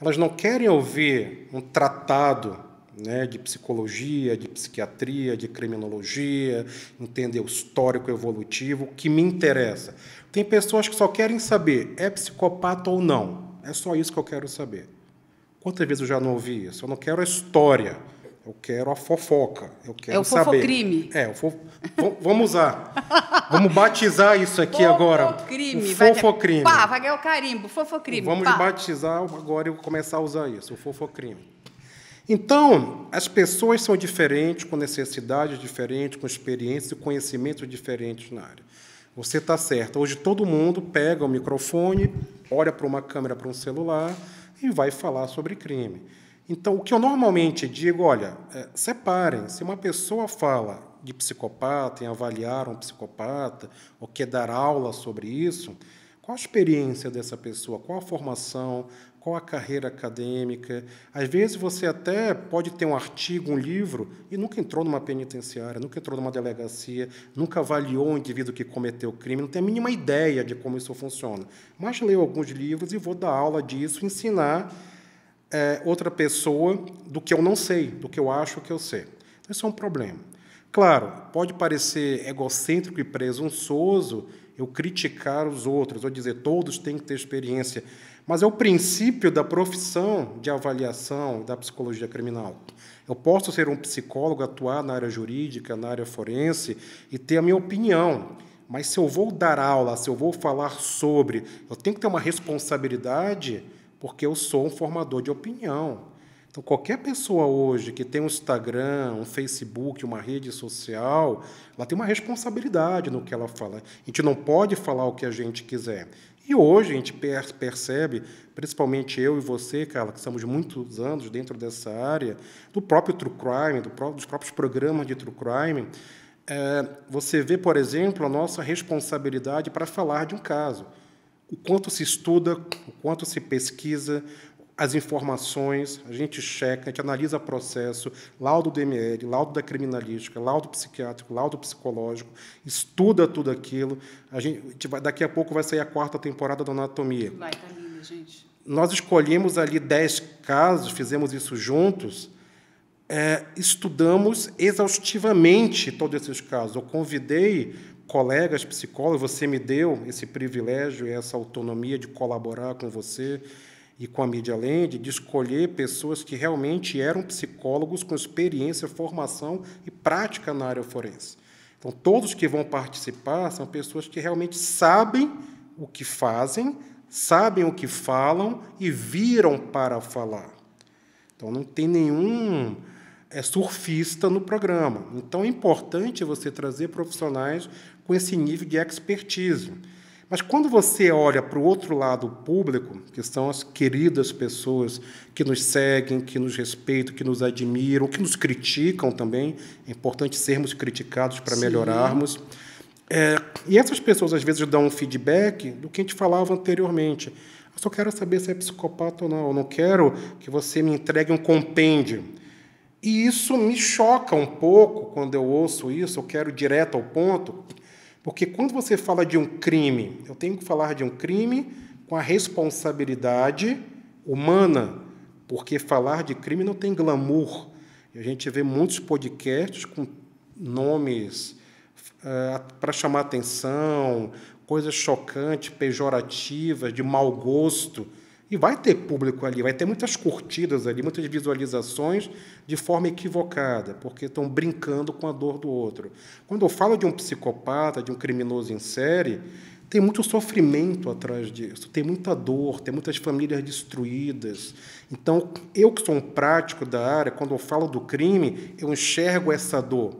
Elas não querem ouvir um tratado, né, de psicologia, de psiquiatria, de criminologia, entender o histórico evolutivo, que me interessa. Tem pessoas que só querem saber, é psicopata ou não? É só isso que eu quero saber. Quantas vezes eu já não ouvi isso? Eu não quero a história, eu quero a fofoca, eu quero saber. É o fofocrime. É, vamos usar. Vamos batizar isso aqui fofocrime, agora. Fofocrime. Fofocrime. Pá, vai ganhar o carimbo, fofocrime. Vamos batizar agora e começar a usar isso, o fofocrime. Então, as pessoas são diferentes, com necessidades diferentes, com experiências e conhecimentos diferentes na área. Você está certo. Hoje todo mundo pega o microfone, olha para uma câmera, para um celular e vai falar sobre crime. Então, o que eu normalmente digo, olha, separem. Se uma pessoa fala de psicopata, em avaliar um psicopata, ou quer dar aula sobre isso, qual a experiência dessa pessoa, qual a formação, qual a carreira acadêmica. Às vezes você até pode ter um artigo, um livro, e nunca entrou numa penitenciária, nunca entrou numa delegacia, nunca avaliou um indivíduo que cometeu o crime, não tem a mínima ideia de como isso funciona. Mas leu alguns livros e vou dar aula disso, ensinar outra pessoa do que eu não sei, do que eu acho que eu sei. Então, isso é um problema. Claro, pode parecer egocêntrico e presunçoso eu criticar os outros, ou dizer todos têm que ter experiência, mas é o princípio da profissão de avaliação da psicologia criminal. Eu posso ser um psicólogo, atuar na área jurídica, na área forense e ter a minha opinião, mas se eu vou dar aula, se eu vou falar sobre, eu tenho que ter uma responsabilidade porque eu sou um formador de opinião. Então, qualquer pessoa hoje que tem um Instagram, um Facebook, uma rede social, ela tem uma responsabilidade no que ela fala. A gente não pode falar o que a gente quiser. E hoje a gente percebe, principalmente eu e você, Carla, que estamos muitos anos dentro dessa área, do próprio true crime, dos próprios programas de true crime, você vê, por exemplo, a nossa responsabilidade para falar de um caso. O quanto se estuda, o quanto se pesquisa, as informações, a gente checa, a gente analisa o processo, laudo do ML, laudo da criminalística, laudo psiquiátrico, laudo psicológico, estuda tudo aquilo. Daqui a pouco vai sair a 4ª temporada da Anatomia. Vai, tá lindo, gente. Nós escolhemos ali 10 casos, fizemos isso juntos, estudamos exaustivamente todos esses casos. Eu convidei colegas psicólogos, você me deu esse privilégio e essa autonomia de colaborar com você e com a MediaLand, de escolher pessoas que realmente eram psicólogos com experiência, formação e prática na área forense. Então, todos que vão participar são pessoas que realmente sabem o que fazem, sabem o que falam e viram para falar. Então, não tem nenhum surfista no programa. Então, é importante você trazer profissionais com esse nível de expertise. Mas quando você olha para o outro lado público, que são as queridas pessoas que nos seguem, que nos respeitam, que nos admiram, que nos criticam também, é importante sermos criticados para melhorarmos. E essas pessoas, às vezes, dão um feedback do que a gente falava anteriormente. Eu só quero saber se é psicopata ou não. Eu não quero que você me entregue um compêndio. E isso me choca um pouco quando eu ouço isso. Eu quero ir direto ao ponto. Porque quando você fala de um crime, eu tenho que falar de um crime com a responsabilidade humana. Porque falar de crime não tem glamour. E a gente vê muitos podcasts com nomes para chamar atenção, coisas chocantes, pejorativas, de mau gosto. E vai ter público ali, vai ter muitas curtidas ali, muitas visualizações de forma equivocada, porque estão brincando com a dor do outro. Quando eu falo de um psicopata, de um criminoso em série, tem muito sofrimento atrás disso, tem muita dor, tem muitas famílias destruídas. Então, eu que sou um prático da área, quando eu falo do crime, eu enxergo essa dor.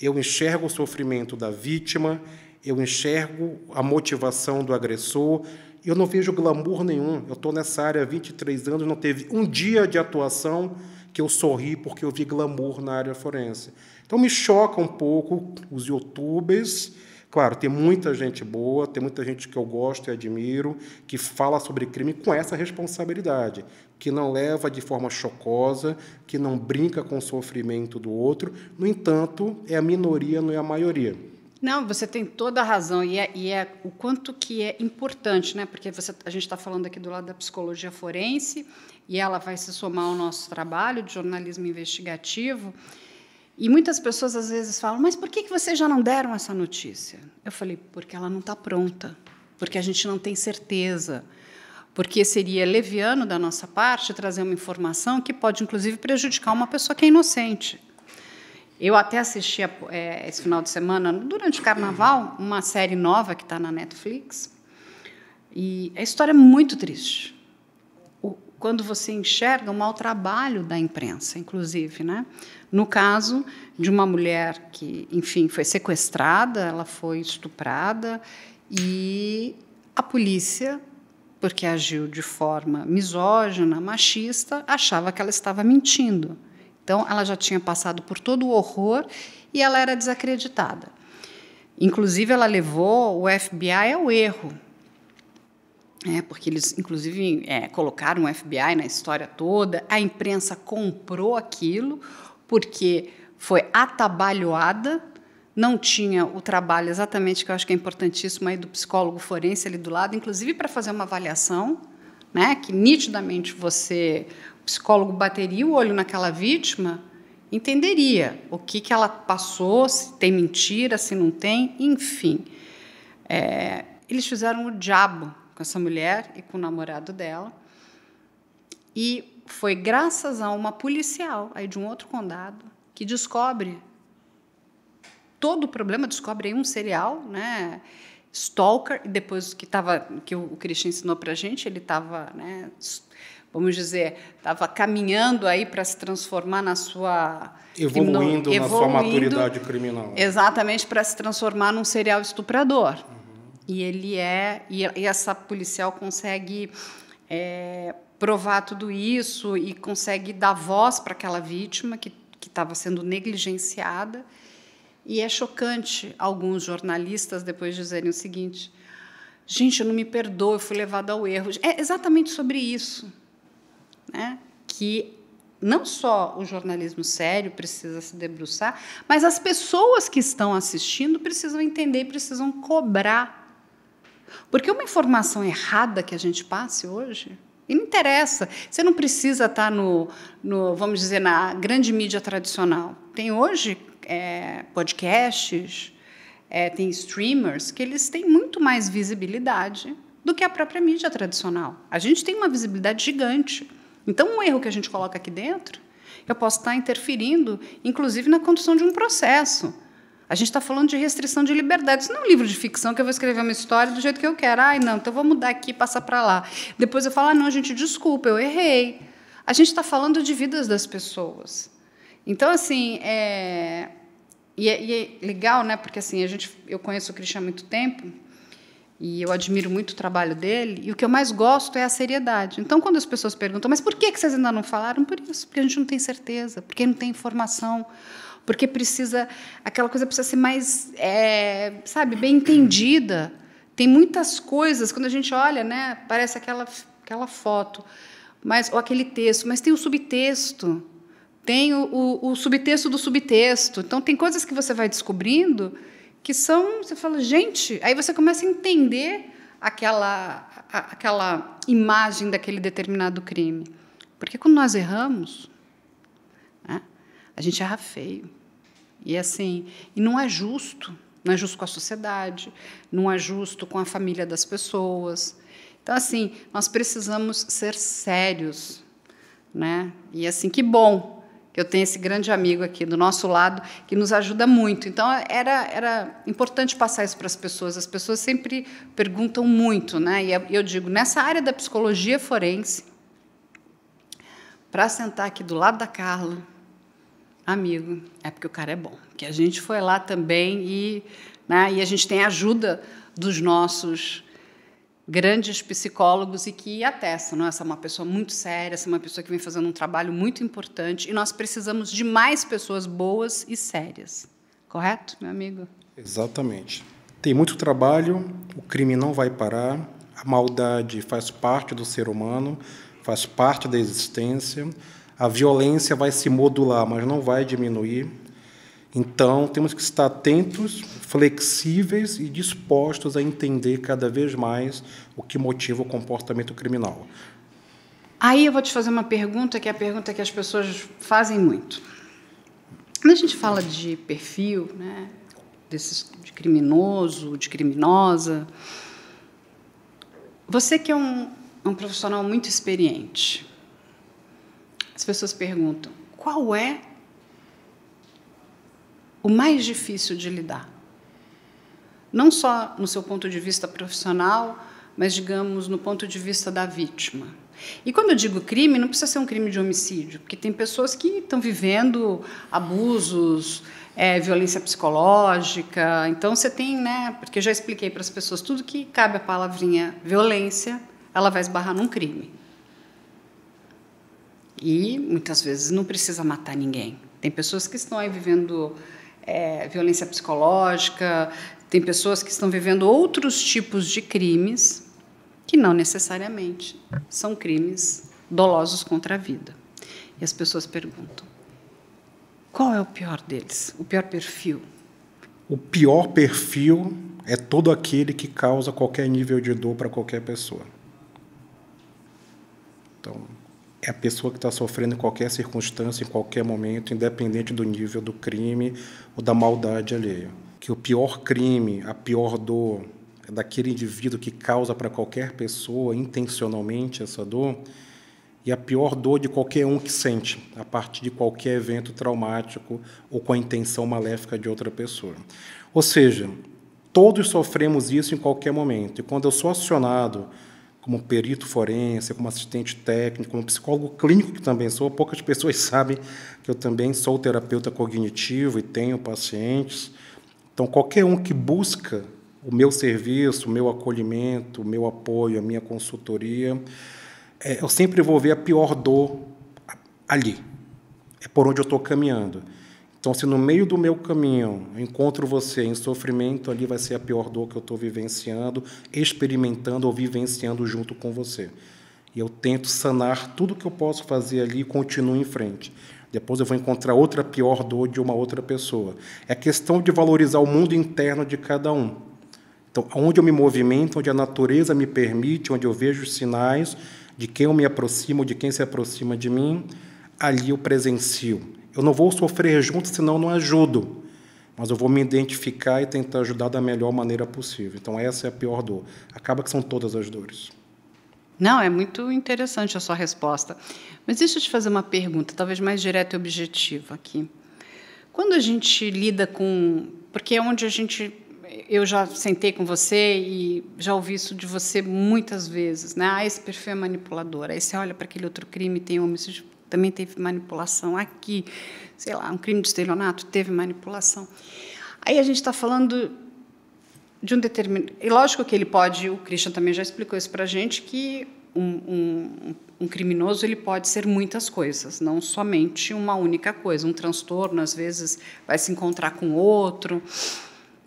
Eu enxergo o sofrimento da vítima, eu enxergo a motivação do agressor, eu não vejo glamour nenhum. Eu estou nessa área há 23 anos, não teve um dia de atuação que eu sorri porque eu vi glamour na área forense. Então, me choca um pouco os youtubers. Claro, tem muita gente boa, tem muita gente que eu gosto e admiro, que fala sobre crime com essa responsabilidade, que não leva de forma chocosa, que não brinca com o sofrimento do outro. No entanto, é a minoria, não é a maioria. Não, você tem toda a razão, e é o quanto que é importante, né? Porque a gente está falando aqui do lado da psicologia forense, e ela vai se somar ao nosso trabalho de jornalismo investigativo, e muitas pessoas às vezes falam, mas por que vocês já não deram essa notícia? Eu falei, porque ela não está pronta, porque a gente não tem certeza, porque seria leviano da nossa parte trazer uma informação que pode, inclusive, prejudicar uma pessoa que é inocente. Eu até assisti, esse final de semana, durante o Carnaval, uma série nova que está na Netflix. E a história é muito triste. Quando você enxerga o mau trabalho da imprensa, inclusive, né? No caso de uma mulher que, enfim, foi sequestrada, ela foi estuprada, e a polícia, porque agiu de forma misógina, machista, achava que ela estava mentindo. Então, ela já tinha passado por todo o horror e ela era desacreditada. Inclusive, ela levou o FBI ao erro, porque eles, inclusive, colocaram o FBI na história toda, a imprensa comprou aquilo porque foi atabalhoada, não tinha o trabalho exatamente, que eu acho que é importantíssimo, aí do psicólogo forense ali do lado, inclusive para fazer uma avaliação, né, que nitidamente você... O psicólogo bateria o olho naquela vítima, entenderia o que, que ela passou, se tem mentira, se não tem, enfim. Eles fizeram o diabo com essa mulher e com o namorado dela. E foi graças a uma policial aí de um outro condado que descobre todo o problema, descobre aí um serial, né, stalker, e depois que o Christian ensinou para a gente, ele estava... Né, vamos dizer, estava caminhando aí para se transformar na sua... Evoluindo na sua maturidade criminal. Exatamente, para se transformar num serial estuprador. E ele e essa policial consegue provar tudo isso e consegue dar voz para aquela vítima que estava sendo negligenciada. E é chocante alguns jornalistas depois dizerem o seguinte, gente, eu não me perdoo, eu fui levada ao erro. É exatamente sobre isso. Né, que não só o jornalismo sério precisa se debruçar, mas as pessoas que estão assistindo precisam entender e precisam cobrar. Porque uma informação errada que a gente passe hoje, e não interessa, você não precisa estar vamos dizer, na grande mídia tradicional. Tem hoje podcasts, tem streamers, que eles têm muito mais visibilidade do que a própria mídia tradicional. A gente tem uma visibilidade gigante. Então, um erro que a gente coloca aqui dentro, eu posso estar interferindo, inclusive, na condução de um processo. A gente está falando de restrição de liberdade. Isso não é um livro de ficção que eu vou escrever uma história do jeito que eu quero. Ai, não, então vou mudar aqui, passar para lá. Depois eu falo, ah, não, gente, desculpa, eu errei. A gente está falando de vidas das pessoas. Então, assim, e é legal, né? Porque assim, eu conheço o Christian há muito tempo, E eu admiro muito o trabalho dele, e o que eu mais gosto é a seriedade. Então, quando as pessoas perguntam, mas por que vocês ainda não falaram? Por isso, porque a gente não tem certeza, porque não tem informação, porque precisa, aquela coisa precisa ser mais, sabe, bem entendida. Tem muitas coisas, quando a gente olha, né, parece aquela foto, mas, ou aquele texto, mas tem o subtexto, tem o subtexto do subtexto. Então, tem coisas que você vai descobrindo que são, você fala, gente, aí você começa a entender aquela imagem daquele determinado crime. Porque quando nós erramos, né, a gente erra feio. E assim, e não é justo. Não é justo com a sociedade, não é justo com a família das pessoas. Então, assim, nós precisamos ser sérios, né? E assim, que bom que eu tenho esse grande amigo aqui do nosso lado, que nos ajuda muito. Então, era importante passar isso para as pessoas. As pessoas sempre perguntam muito, né? E eu digo, nessa área da psicologia forense, para sentar aqui do lado da Carla, amigo, é porque o cara é bom. Porque a gente foi lá também e, né, e a gente tem a ajuda dos nossos grandes psicólogos e que atestam, não? Essa é uma pessoa muito séria, essa é uma pessoa que vem fazendo um trabalho muito importante e nós precisamos de mais pessoas boas e sérias. Correto, meu amigo? Exatamente. Tem muito trabalho, o crime não vai parar, a maldade faz parte do ser humano, faz parte da existência, a violência vai se modular, mas não vai diminuir. Então, temos que estar atentos, flexíveis e dispostos a entender cada vez mais o que motiva o comportamento criminal. Aí eu vou te fazer uma pergunta, que é a pergunta que as pessoas fazem muito. Quando a gente fala de perfil, né, de criminoso, de criminosa, você que é um profissional muito experiente, as pessoas perguntam, qual é o mais difícil de lidar, não só no seu ponto de vista profissional, mas, digamos, no ponto de vista da vítima. E, quando eu digo crime, não precisa ser um crime de homicídio, porque tem pessoas que estão vivendo abusos, violência psicológica. Então, você tem, né, porque eu já expliquei para as pessoas, tudo que cabe a palavrinha violência, ela vai esbarrar num crime. E, muitas vezes, não precisa matar ninguém. Tem pessoas que estão aí vivendo violência psicológica, tem pessoas que estão vivendo outros tipos de crimes que não necessariamente são crimes dolosos contra a vida. E as pessoas perguntam, qual é o pior deles, o pior perfil? O pior perfil é todo aquele que causa qualquer nível de dor para qualquer pessoa. Então, é a pessoa que está sofrendo em qualquer circunstância, em qualquer momento, independente do nível do crime ou da maldade alheia. Que o pior crime, a pior dor é daquele indivíduo que causa para qualquer pessoa intencionalmente essa dor, e a pior dor de qualquer um que sente, a partir de qualquer evento traumático ou com a intenção maléfica de outra pessoa. Ou seja, todos sofremos isso em qualquer momento, e quando eu sou acionado como perito forense, como assistente técnico, como psicólogo clínico, que também sou. Poucas pessoas sabem que eu também sou terapeuta cognitivo e tenho pacientes. Então, qualquer um que busca o meu serviço, o meu acolhimento, o meu apoio, a minha consultoria, eu sempre vou ver a pior dor ali. É por onde eu estou caminhando. Então, se no meio do meu caminho eu encontro você em sofrimento, ali vai ser a pior dor que eu estou vivenciando, experimentando ou vivenciando junto com você. E eu tento sanar tudo que eu posso fazer ali e continuo em frente. Depois eu vou encontrar outra pior dor de uma outra pessoa. É questão de valorizar o mundo interno de cada um. Então, onde eu me movimento, onde a natureza me permite, onde eu vejo os sinais de quem eu me aproximo, de quem se aproxima de mim, ali eu presencio. Eu não vou sofrer junto, senão não ajudo. Mas eu vou me identificar e tentar ajudar da melhor maneira possível. Então, essa é a pior dor. Acaba que são todas as dores. Não, é muito interessante a sua resposta. Mas deixa eu te fazer uma pergunta, talvez mais direta e objetiva aqui. Quando a gente lida com... Porque é onde a gente... Eu já sentei com você e já ouvi isso de você muitas vezes, né? Ah, esse perfil é manipulador. Aí você olha para aquele outro crime, tem homicídio, também teve manipulação aqui, sei lá, um crime de estelionato, teve manipulação. Aí a gente está falando de um determinado... E lógico que ele pode, o Christian também já explicou isso para a gente, que um criminoso ele pode ser muitas coisas, não somente uma única coisa. Um transtorno, às vezes, vai se encontrar com outro.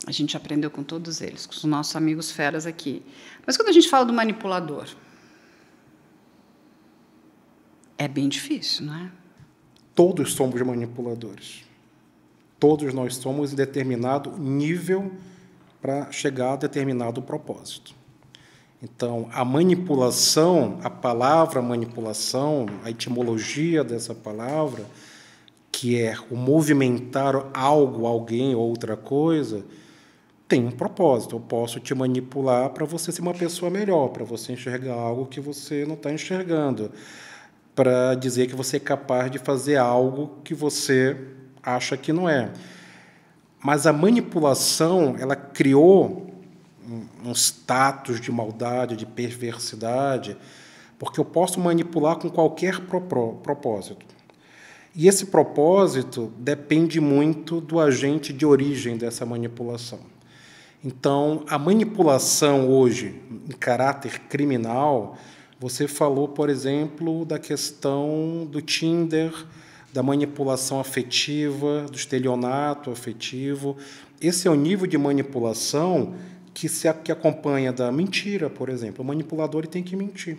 A gente aprendeu com todos eles, com os nossos amigos feras aqui. Mas quando a gente fala do manipulador, é bem difícil, não é? Todos somos manipuladores. Todos nós somos em determinado nível para chegar a determinado propósito. Então, a manipulação, a palavra manipulação, a etimologia dessa palavra, que é o movimentar algo, alguém ou outra coisa, tem um propósito. Eu posso te manipular para você ser uma pessoa melhor, para você enxergar algo que você não está enxergando, para dizer que você é capaz de fazer algo que você acha que não é. Mas a manipulação, ela criou um status de maldade, de perversidade, porque eu posso manipular com qualquer propósito. E esse propósito depende muito do agente de origem dessa manipulação. Então, a manipulação hoje, em caráter criminal, você falou, por exemplo, da questão do Tinder, da manipulação afetiva, do estelionato afetivo. Esse é o nível de manipulação que acompanha da mentira, por exemplo. O manipulador ele tem que mentir.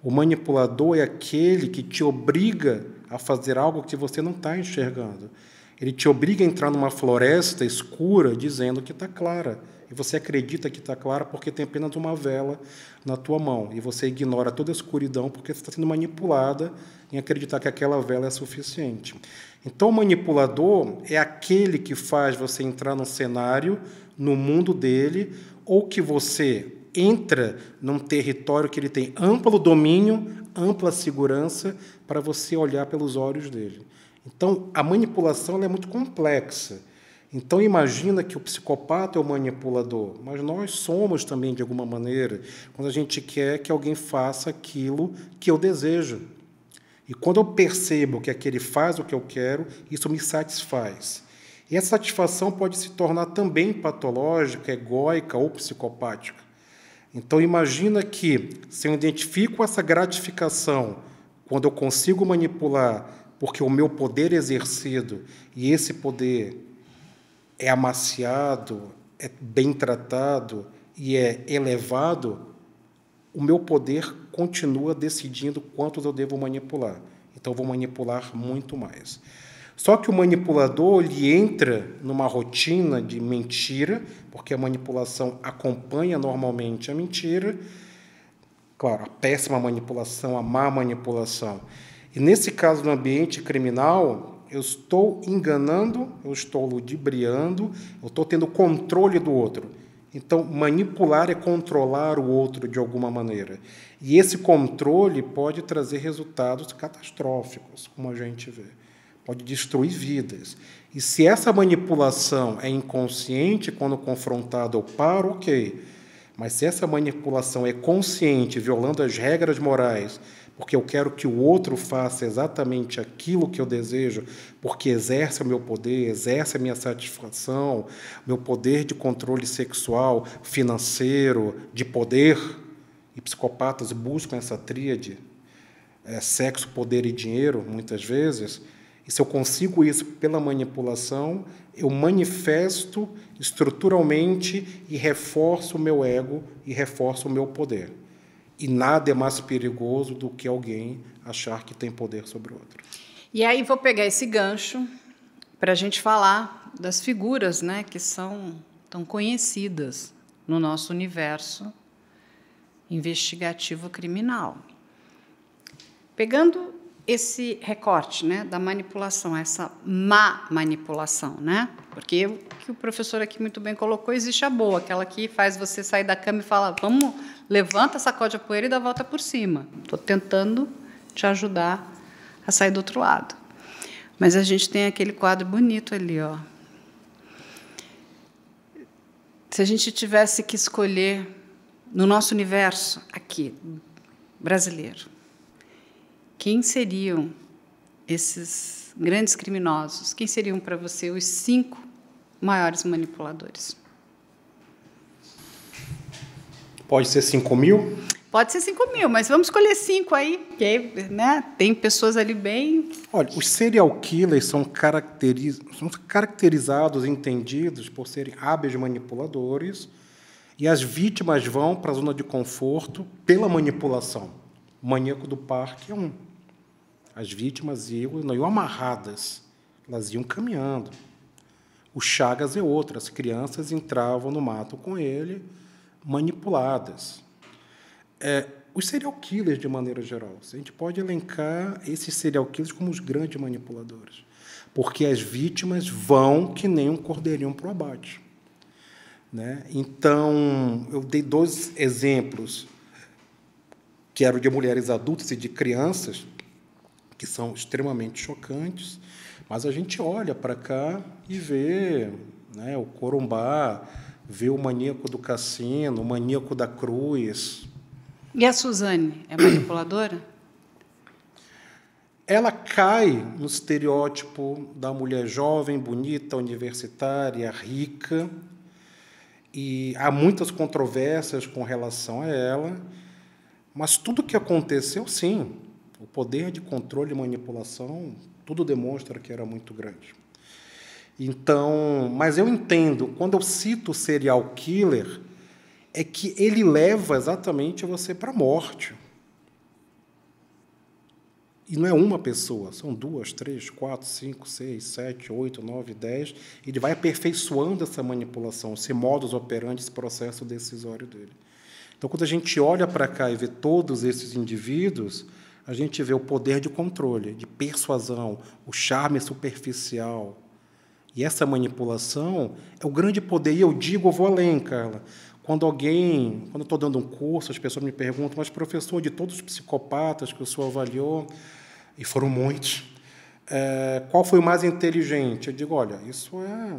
O manipulador é aquele que te obriga a fazer algo que você não está enxergando. Ele te obriga a entrar numa floresta escura dizendo que está clara. E você acredita que está clara porque tem apenas uma vela na tua mão. E você ignora toda a escuridão porque você está sendo manipulada em acreditar que aquela vela é suficiente. Então, o manipulador é aquele que faz você entrar num cenário, no mundo dele, ou que você entra num território que ele tem amplo domínio, ampla segurança, para você olhar pelos olhos dele. Então, a manipulação ela é muito complexa. Então, imagina que o psicopata é o manipulador, mas nós somos também, de alguma maneira, quando a gente quer que alguém faça aquilo que eu desejo. E quando eu percebo que aquele faz o que eu quero, isso me satisfaz. E essa satisfação pode se tornar também patológica, egóica ou psicopática. Então, imagina que, se eu identifico essa gratificação quando eu consigo manipular, porque o meu poder é exercido e esse poder é amaciado, é bem tratado e é elevado, o meu poder continua decidindo quantos eu devo manipular. Então, eu vou manipular muito mais. Só que o manipulador ele entra numa rotina de mentira, porque a manipulação acompanha normalmente a mentira. Claro, a péssima manipulação, a má manipulação. E, nesse caso, no ambiente criminal, eu estou enganando, eu estou ludibriando, eu estou tendo controle do outro. Então, manipular é controlar o outro de alguma maneira. E esse controle pode trazer resultados catastróficos, como a gente vê. Pode destruir vidas. E se essa manipulação é inconsciente, quando confrontada eu paro, ok. Mas se essa manipulação é consciente, violando as regras morais, porque eu quero que o outro faça exatamente aquilo que eu desejo, porque exerce o meu poder, exerce a minha satisfação, meu poder de controle sexual, financeiro, de poder. E psicopatas buscam essa tríade, sexo, poder e dinheiro, muitas vezes. E se eu consigo isso pela manipulação, eu manifesto estruturalmente e reforço o meu ego e reforço o meu poder. E nada é mais perigoso do que alguém achar que tem poder sobre o outro. E aí vou pegar esse gancho para a gente falar das figuras, né, que são tão conhecidas no nosso universo investigativo criminal. Pegando esse recorte, né, da manipulação, essa má manipulação, né? Porque o que o professor aqui muito bem colocou, existe a boa, aquela que faz você sair da cama e fala, vamos, levanta, sacode a poeira e dá a volta por cima. Estou tentando te ajudar a sair do outro lado. Mas a gente tem aquele quadro bonito ali, ó. Se a gente tivesse que escolher no nosso universo aqui, brasileiro, quem seriam esses grandes criminosos? Quem seriam para você os 5 maiores manipuladores? Pode ser 5.000? Pode ser 5.000, mas vamos escolher 5 aí, porque, né, tem pessoas ali bem... Olha, os serial killers são caracterizados e entendidos por serem hábeis manipuladores, e as vítimas vão para a zona de conforto pela manipulação. O Maníaco do Parque é um. As vítimas iam amarradas, elas iam caminhando. O Chagas é outro, as crianças entravam no mato com ele, manipuladas. Os serial killers, de maneira geral, a gente pode elencar esses serial killers como os grandes manipuladores, porque as vítimas vão que nem um cordeirinho para o abate. Né? Então, eu dei 2 exemplos, que eram de mulheres adultas e de crianças, que são extremamente chocantes, mas a gente olha para cá e vê, né, o Corumbá, vê o Maníaco do Cassino, o Maníaco da Cruz... E a Suzane é manipuladora? Ela cai no estereótipo da mulher jovem, bonita, universitária, rica, e há muitas controvérsias com relação a ela, mas tudo o que aconteceu, sim, o poder de controle e manipulação, tudo demonstra que era muito grande. Então, mas eu entendo, quando eu cito o serial killer, é que ele leva exatamente você para a morte. E não é uma pessoa, são 2, 3, 4, 5, 6, 7, 8, 9, 10. Ele vai aperfeiçoando essa manipulação, esse modus operandi, esse processo decisório dele. Então, quando a gente olha para cá e vê todos esses indivíduos, a gente vê o poder de controle, de persuasão, o charme superficial. E essa manipulação é o grande poder. E eu digo, eu vou além, Carla. Quando eu estou dando um curso, as pessoas me perguntam, mas, professor, de todos os psicopatas que o senhor avaliou, e foram muitos, qual foi o mais inteligente? Eu digo, olha, isso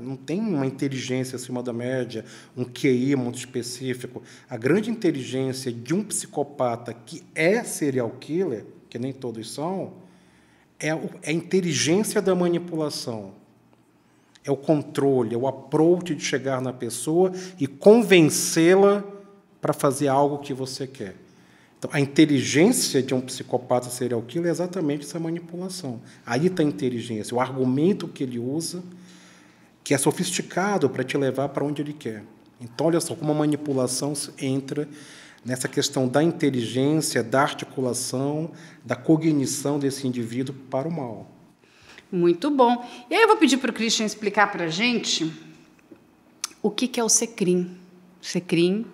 não tem uma inteligência acima da média, um QI muito específico. A grande inteligência de um psicopata que é serial killer, que nem todos são, é a inteligência da manipulação. É o controle, é o approach de chegar na pessoa e convencê-la para fazer algo que você quer. Então, a inteligência de um psicopata serial killer é exatamente essa manipulação. Aí está a inteligência, o argumento que ele usa, que é sofisticado para te levar para onde ele quer. Então, olha só como a manipulação entra nessa questão da inteligência, da articulação, da cognição desse indivíduo para o mal. Muito bom. E aí eu vou pedir para o Christian explicar para a gente o que é o CECRIM. O CECRIM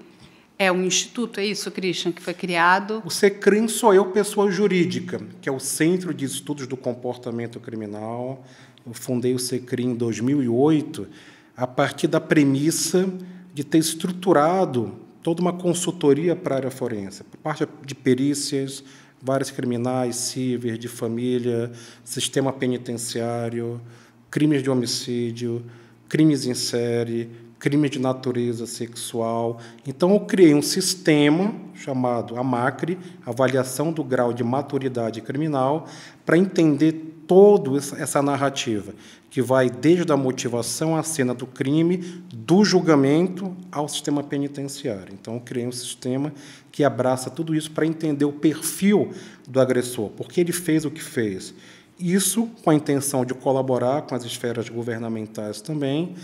é um instituto, é isso, Christian, que foi criado? O CECRIM sou eu, pessoa jurídica, que é o Centro de Estudos do Comportamento Criminal. Eu fundei o CECRIM em 2008, a partir da premissa de ter estruturado toda uma consultoria para a área forense, por parte de perícias, vários criminais, cíveis, de família, sistema penitenciário, crimes de homicídio, crimes em série, crimes de natureza sexual. Então, eu criei um sistema chamado AMACRE, Avaliação do Grau de Maturidade Criminal, para entender toda essa narrativa, que vai desde a motivação à cena do crime, do julgamento ao sistema penitenciário. Então, eu criei um sistema que abraça tudo isso para entender o perfil do agressor, por que ele fez o que fez. Isso com a intenção de colaborar com as esferas governamentais também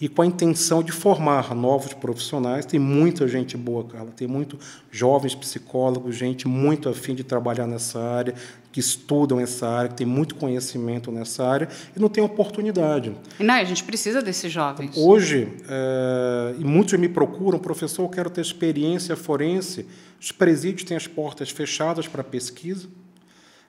e com a intenção de formar novos profissionais. Tem muita gente boa, Carla, tem muitos jovens psicólogos, gente muito afim de trabalhar nessa área, que estudam essa área, que tem muito conhecimento nessa área e não tem oportunidade. Não, a gente precisa desses jovens. Então, hoje, e muitos me procuram, professor, eu quero ter experiência forense. Os presídios têm as portas fechadas para pesquisa.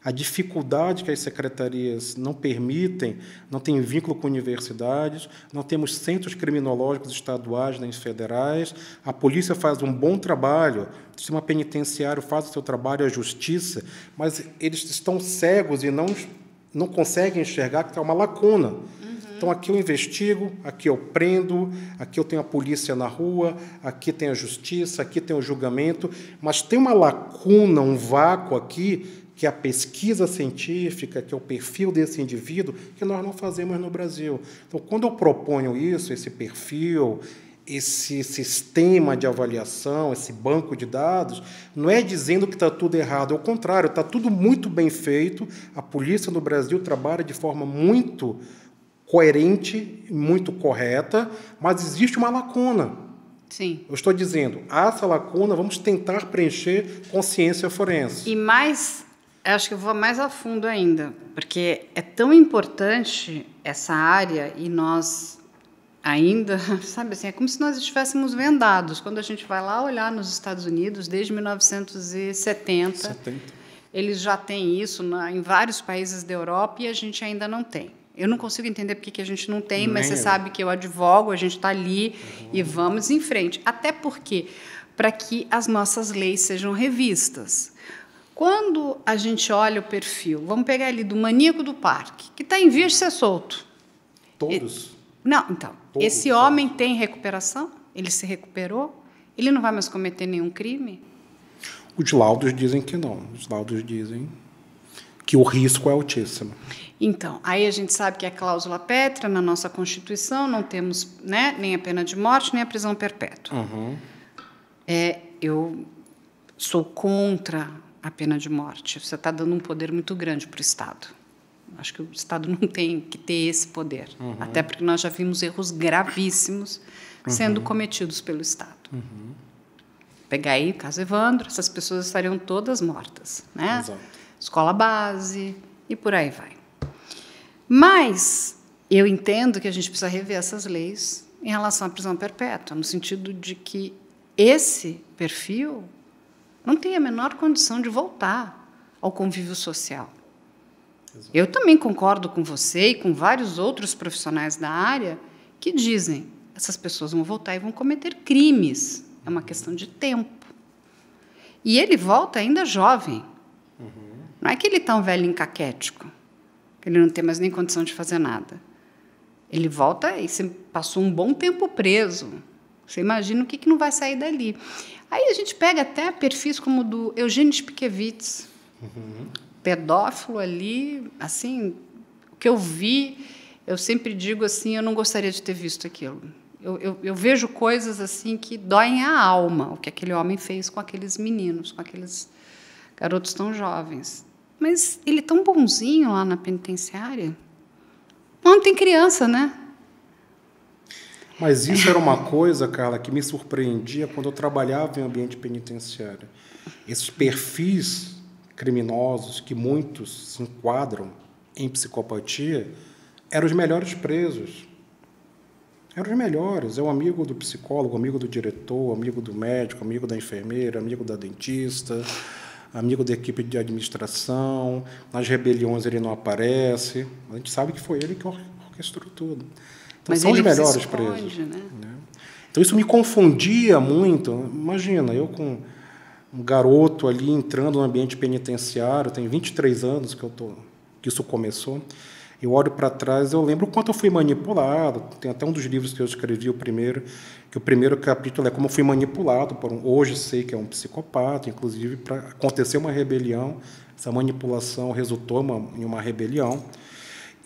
A dificuldade que as secretarias não permitem, não tem vínculo com universidades, não temos centros criminológicos estaduais nem federais, a polícia faz um bom trabalho, o sistema penitenciário faz o seu trabalho, a justiça, mas eles estão cegos e não conseguem enxergar que tem uma lacuna. Então, aqui eu investigo, aqui eu prendo, aqui eu tenho a polícia na rua, aqui tem a justiça, aqui tem o julgamento, mas tem uma lacuna, um vácuo aqui, que é a pesquisa científica, que é o perfil desse indivíduo, que nós não fazemos no Brasil. Então, quando eu proponho isso, esse perfil, esse sistema de avaliação, esse banco de dados, não é dizendo que está tudo errado, ao contrário, está tudo muito bem feito. A polícia no Brasil trabalha de forma muito coerente, muito correta, mas existe uma lacuna. Sim. Eu estou dizendo, essa lacuna vamos tentar preencher com ciência forense. E mais, acho que eu vou mais a fundo ainda, porque é tão importante essa área e nós ainda, sabe assim, é como se nós estivéssemos vendados. Quando a gente vai lá olhar nos Estados Unidos, desde 1970, eles já têm isso em vários países da Europa e a gente ainda não tem. Eu não consigo entender por que a gente não tem, mas você sabe que eu advogo, a gente está ali e vamos em frente. Até porque, para que as nossas leis sejam revistas. Quando a gente olha o perfil, vamos pegar ali do Maníaco do Parque, que está em vias de ser solto. Todos? Não, então, todos. Esse homem tem recuperação? Ele se recuperou? Ele não vai mais cometer nenhum crime? Os laudos dizem que não. Os laudos dizem que o risco é altíssimo. Então, aí a gente sabe que é cláusula pétrea na nossa Constituição, não temos, né, nem a pena de morte, nem a prisão perpétua. Eu sou contra a pena de morte. Você está dando um poder muito grande para o Estado. Acho que o Estado não tem que ter esse poder, até porque nós já vimos erros gravíssimos sendo cometidos pelo Estado. Pegar aí o caso Evandro, essas pessoas estariam todas mortas, né? Exato. Escola base e por aí vai. Mas eu entendo que a gente precisa rever essas leis em relação à prisão perpétua, no sentido de que esse perfil não tem a menor condição de voltar ao convívio social. Exato. Eu também concordo com você e com vários outros profissionais da área que dizem que essas pessoas vão voltar e vão cometer crimes. É uma questão de tempo. E ele volta ainda jovem. Não é que ele está um velhinho caquético. Ele não tem mais nem condição de fazer nada. Ele volta e você passou um bom tempo preso. Você imagina o que, que não vai sair dali. Aí a gente pega até perfis como o do Eugênio Spikiewicz, pedófilo ali, assim, o que eu vi, eu sempre digo assim, eu não gostaria de ter visto aquilo. Eu vejo coisas assim que doem a alma, o que aquele homem fez com aqueles meninos, com aqueles garotos tão jovens. Mas ele é tão bonzinho lá na penitenciária. Não tem criança, né? Mas isso era uma coisa, Carla, que me surpreendia quando eu trabalhava em ambiente penitenciário. Esses perfis criminosos, que muitos se enquadram em psicopatia, eram os melhores presos. Eram os melhores. É o amigo do psicólogo, amigo do diretor, amigo do médico, amigo da enfermeira, amigo da dentista, amigo da equipe de administração. Nas rebeliões ele não aparece. A gente sabe que foi ele que orquestrou tudo. Então, mas são os melhores presos. Né? Então, isso me confundia muito. Imagina, eu com um garoto ali entrando no ambiente penitenciário, tem 23 anos que isso começou, eu olho para trás, eu lembro o quanto eu fui manipulado. Tem até um dos livros que eu escrevi, o primeiro, que o primeiro capítulo é como eu fui manipulado por um, hoje sei que é um psicopata, inclusive para acontecer uma rebelião, essa manipulação resultou em uma rebelião.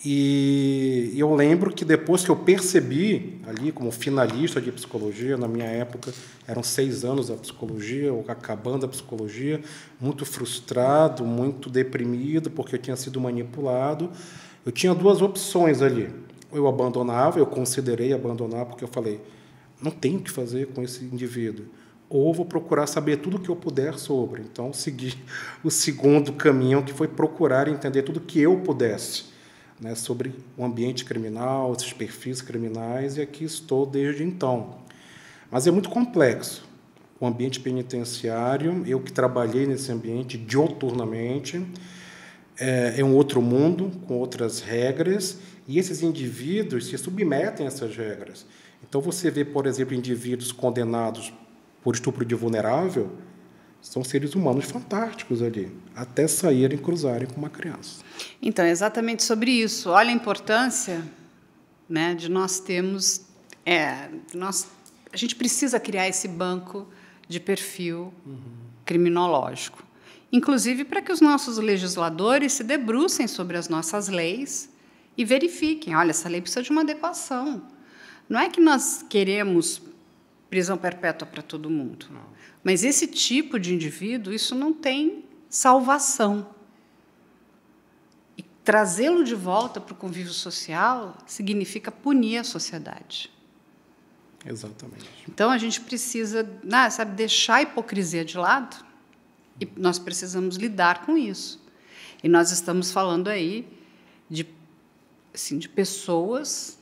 E eu lembro que depois que eu percebi ali como finalista de psicologia, na minha época eram 6 anos a psicologia, ou acabando a psicologia, muito frustrado, muito deprimido, porque eu tinha sido manipulado. Eu tinha 2 opções ali. Eu abandonava, eu considerei abandonar, porque eu falei, não tenho o que fazer com esse indivíduo. Ou vou procurar saber tudo o que eu puder sobre. Então, segui o segundo caminho, que foi procurar entender tudo o que eu pudesse, né, sobre o ambiente criminal, esses perfis criminais, e aqui estou desde então. Mas é muito complexo. O ambiente penitenciário, eu que trabalhei nesse ambiente dioturnamente, é um outro mundo, com outras regras, e esses indivíduos se submetem a essas regras. Então, você vê, por exemplo, indivíduos condenados por estupro de vulnerável, são seres humanos fantásticos ali, até saírem e cruzarem com uma criança. Então, é exatamente sobre isso. Olha a importância, né, de nós termos... a gente precisa criar esse banco de perfil criminológico. Inclusive para que os nossos legisladores se debrucem sobre as nossas leis e verifiquem, olha, essa lei precisa de uma adequação. Não é que nós queremos prisão perpétua para todo mundo. Não. Mas esse tipo de indivíduo, isso não tem salvação. E trazê-lo de volta para o convívio social significa punir a sociedade. Exatamente. Então, a gente precisa, sabe, deixar a hipocrisia de lado, e nós precisamos lidar com isso. E nós estamos falando aí de pessoas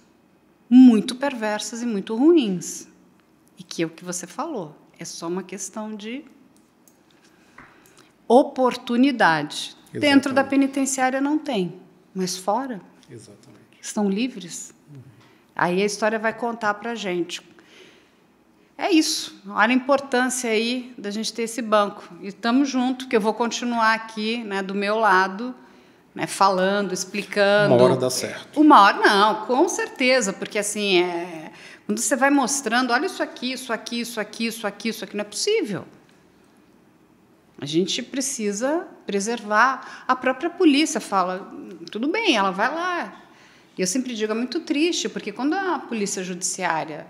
muito perversas e muito ruins. E que é o que você falou, é só uma questão de oportunidade. Exatamente. Dentro da penitenciária não tem, mas fora. Exatamente. Estão livres. Uhum. Aí a história vai contar para a gente. É isso. Olha a importância aí da gente ter esse banco. E estamos juntos, que eu vou continuar aqui, do meu lado, falando, explicando. Uma hora dá certo. Uma hora, não, com certeza, porque assim quando você vai mostrando, olha isso aqui, isso aqui, isso aqui, isso aqui, isso aqui, não é possível. A gente precisa preservar. A própria polícia fala, tudo bem, ela vai lá. E eu sempre digo, é muito triste, porque quando a polícia judiciária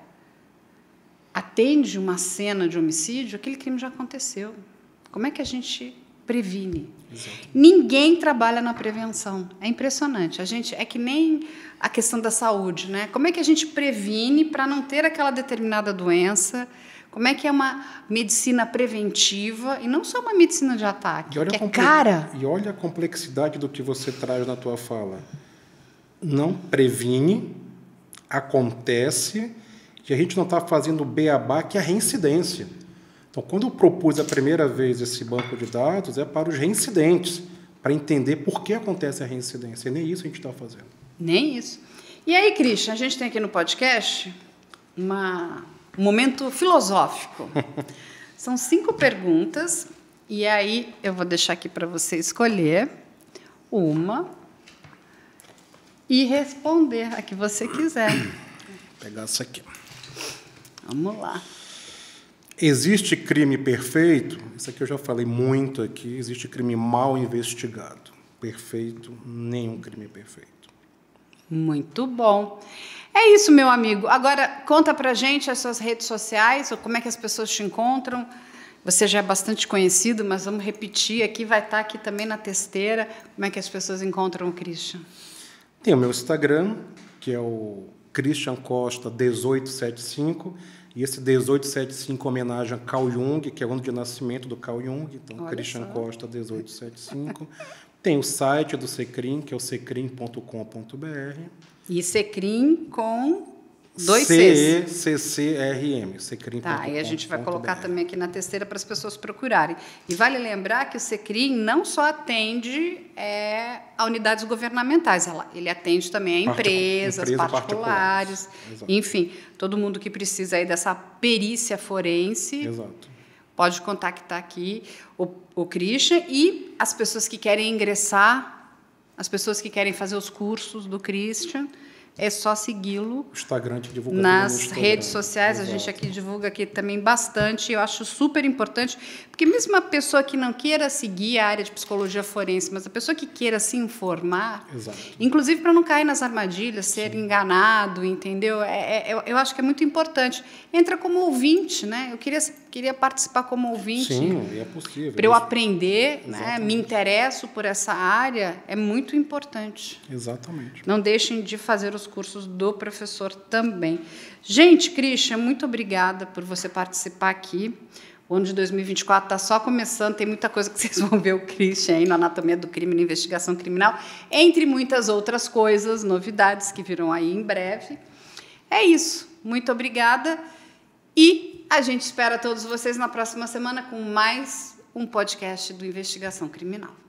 atende uma cena de homicídio, aquele crime já aconteceu. Como é que a gente previne? Exatamente. Ninguém trabalha na prevenção. É impressionante. A gente é que nem a questão da saúde, né? Como é que a gente previne para não ter aquela determinada doença? Como é que é uma medicina preventiva e não só uma medicina de ataque? Que é cara. E olha a complexidade do que você traz na tua fala. Não previne, acontece, e a gente não está fazendo o beabá, que é a reincidência. Então, quando eu propus a primeira vez esse banco de dados, é para os reincidentes, para entender por que acontece a reincidência. E nem isso a gente está fazendo. Nem isso. E aí, Christian, a gente tem aqui no podcast um momento filosófico. São 5 perguntas, e aí eu vou deixar aqui para você escolher uma e responder a que você quiser. Vou pegar essa aqui. Vamos lá. Existe crime perfeito? Isso aqui eu já falei muito aqui. Existe crime mal investigado. Perfeito, nenhum crime perfeito. Muito bom. É isso, meu amigo. Agora, conta pra gente as suas redes sociais, como é que as pessoas te encontram. Você já é bastante conhecido, mas vamos repetir aqui, vai estar aqui também na testeira. Como é que as pessoas encontram o Christian? Tem o meu Instagram, que é o Christian Costa 1875. E esse 1875 homenagem a Carl Jung, que é o ano de nascimento do Carl Jung. Então, olha, Christian só. Costa 1875. Tem o site do CECRIM, que é o cecrim.com.br. E CECRIM com 2 Cs. C-E-C-C-R-M, cecrim.com.br. Tá, e a gente vai colocar também aqui na testeira para as pessoas procurarem. E vale lembrar que o CECRIM não só atende a unidades governamentais, ele atende também a empresas, particulares. Enfim, todo mundo que precisa aí dessa perícia forense. Exato. Pode contactar aqui o Christian e as pessoas que querem ingressar, as pessoas que querem fazer os cursos do Christian, é só segui-lo. O Instagram te divulga nas redes sociais. Exato. A gente aqui divulga aqui também bastante. Eu acho super importante, porque mesmo uma pessoa que não queira seguir a área de psicologia forense, mas a pessoa que queira se informar, exato, inclusive para não cair nas armadilhas, ser sim, enganado, entendeu? Eu acho que é muito importante. Entra como ouvinte, né? Eu queria participar como ouvinte. Sim, é possível. Para eu aprender, né? Me interesso por essa área, é muito importante. Exatamente. Não deixem de fazer os cursos do professor também. Gente, Christian, muito obrigada por você participar aqui. O ano de 2024 está só começando, tem muita coisa que vocês vão ver o Christian aí na Anatomia do Crime, na Investigação Criminal, entre muitas outras coisas, novidades que virão aí em breve. É isso. Muito obrigada e a gente espera todos vocês na próxima semana com mais um podcast do Investigação Criminal.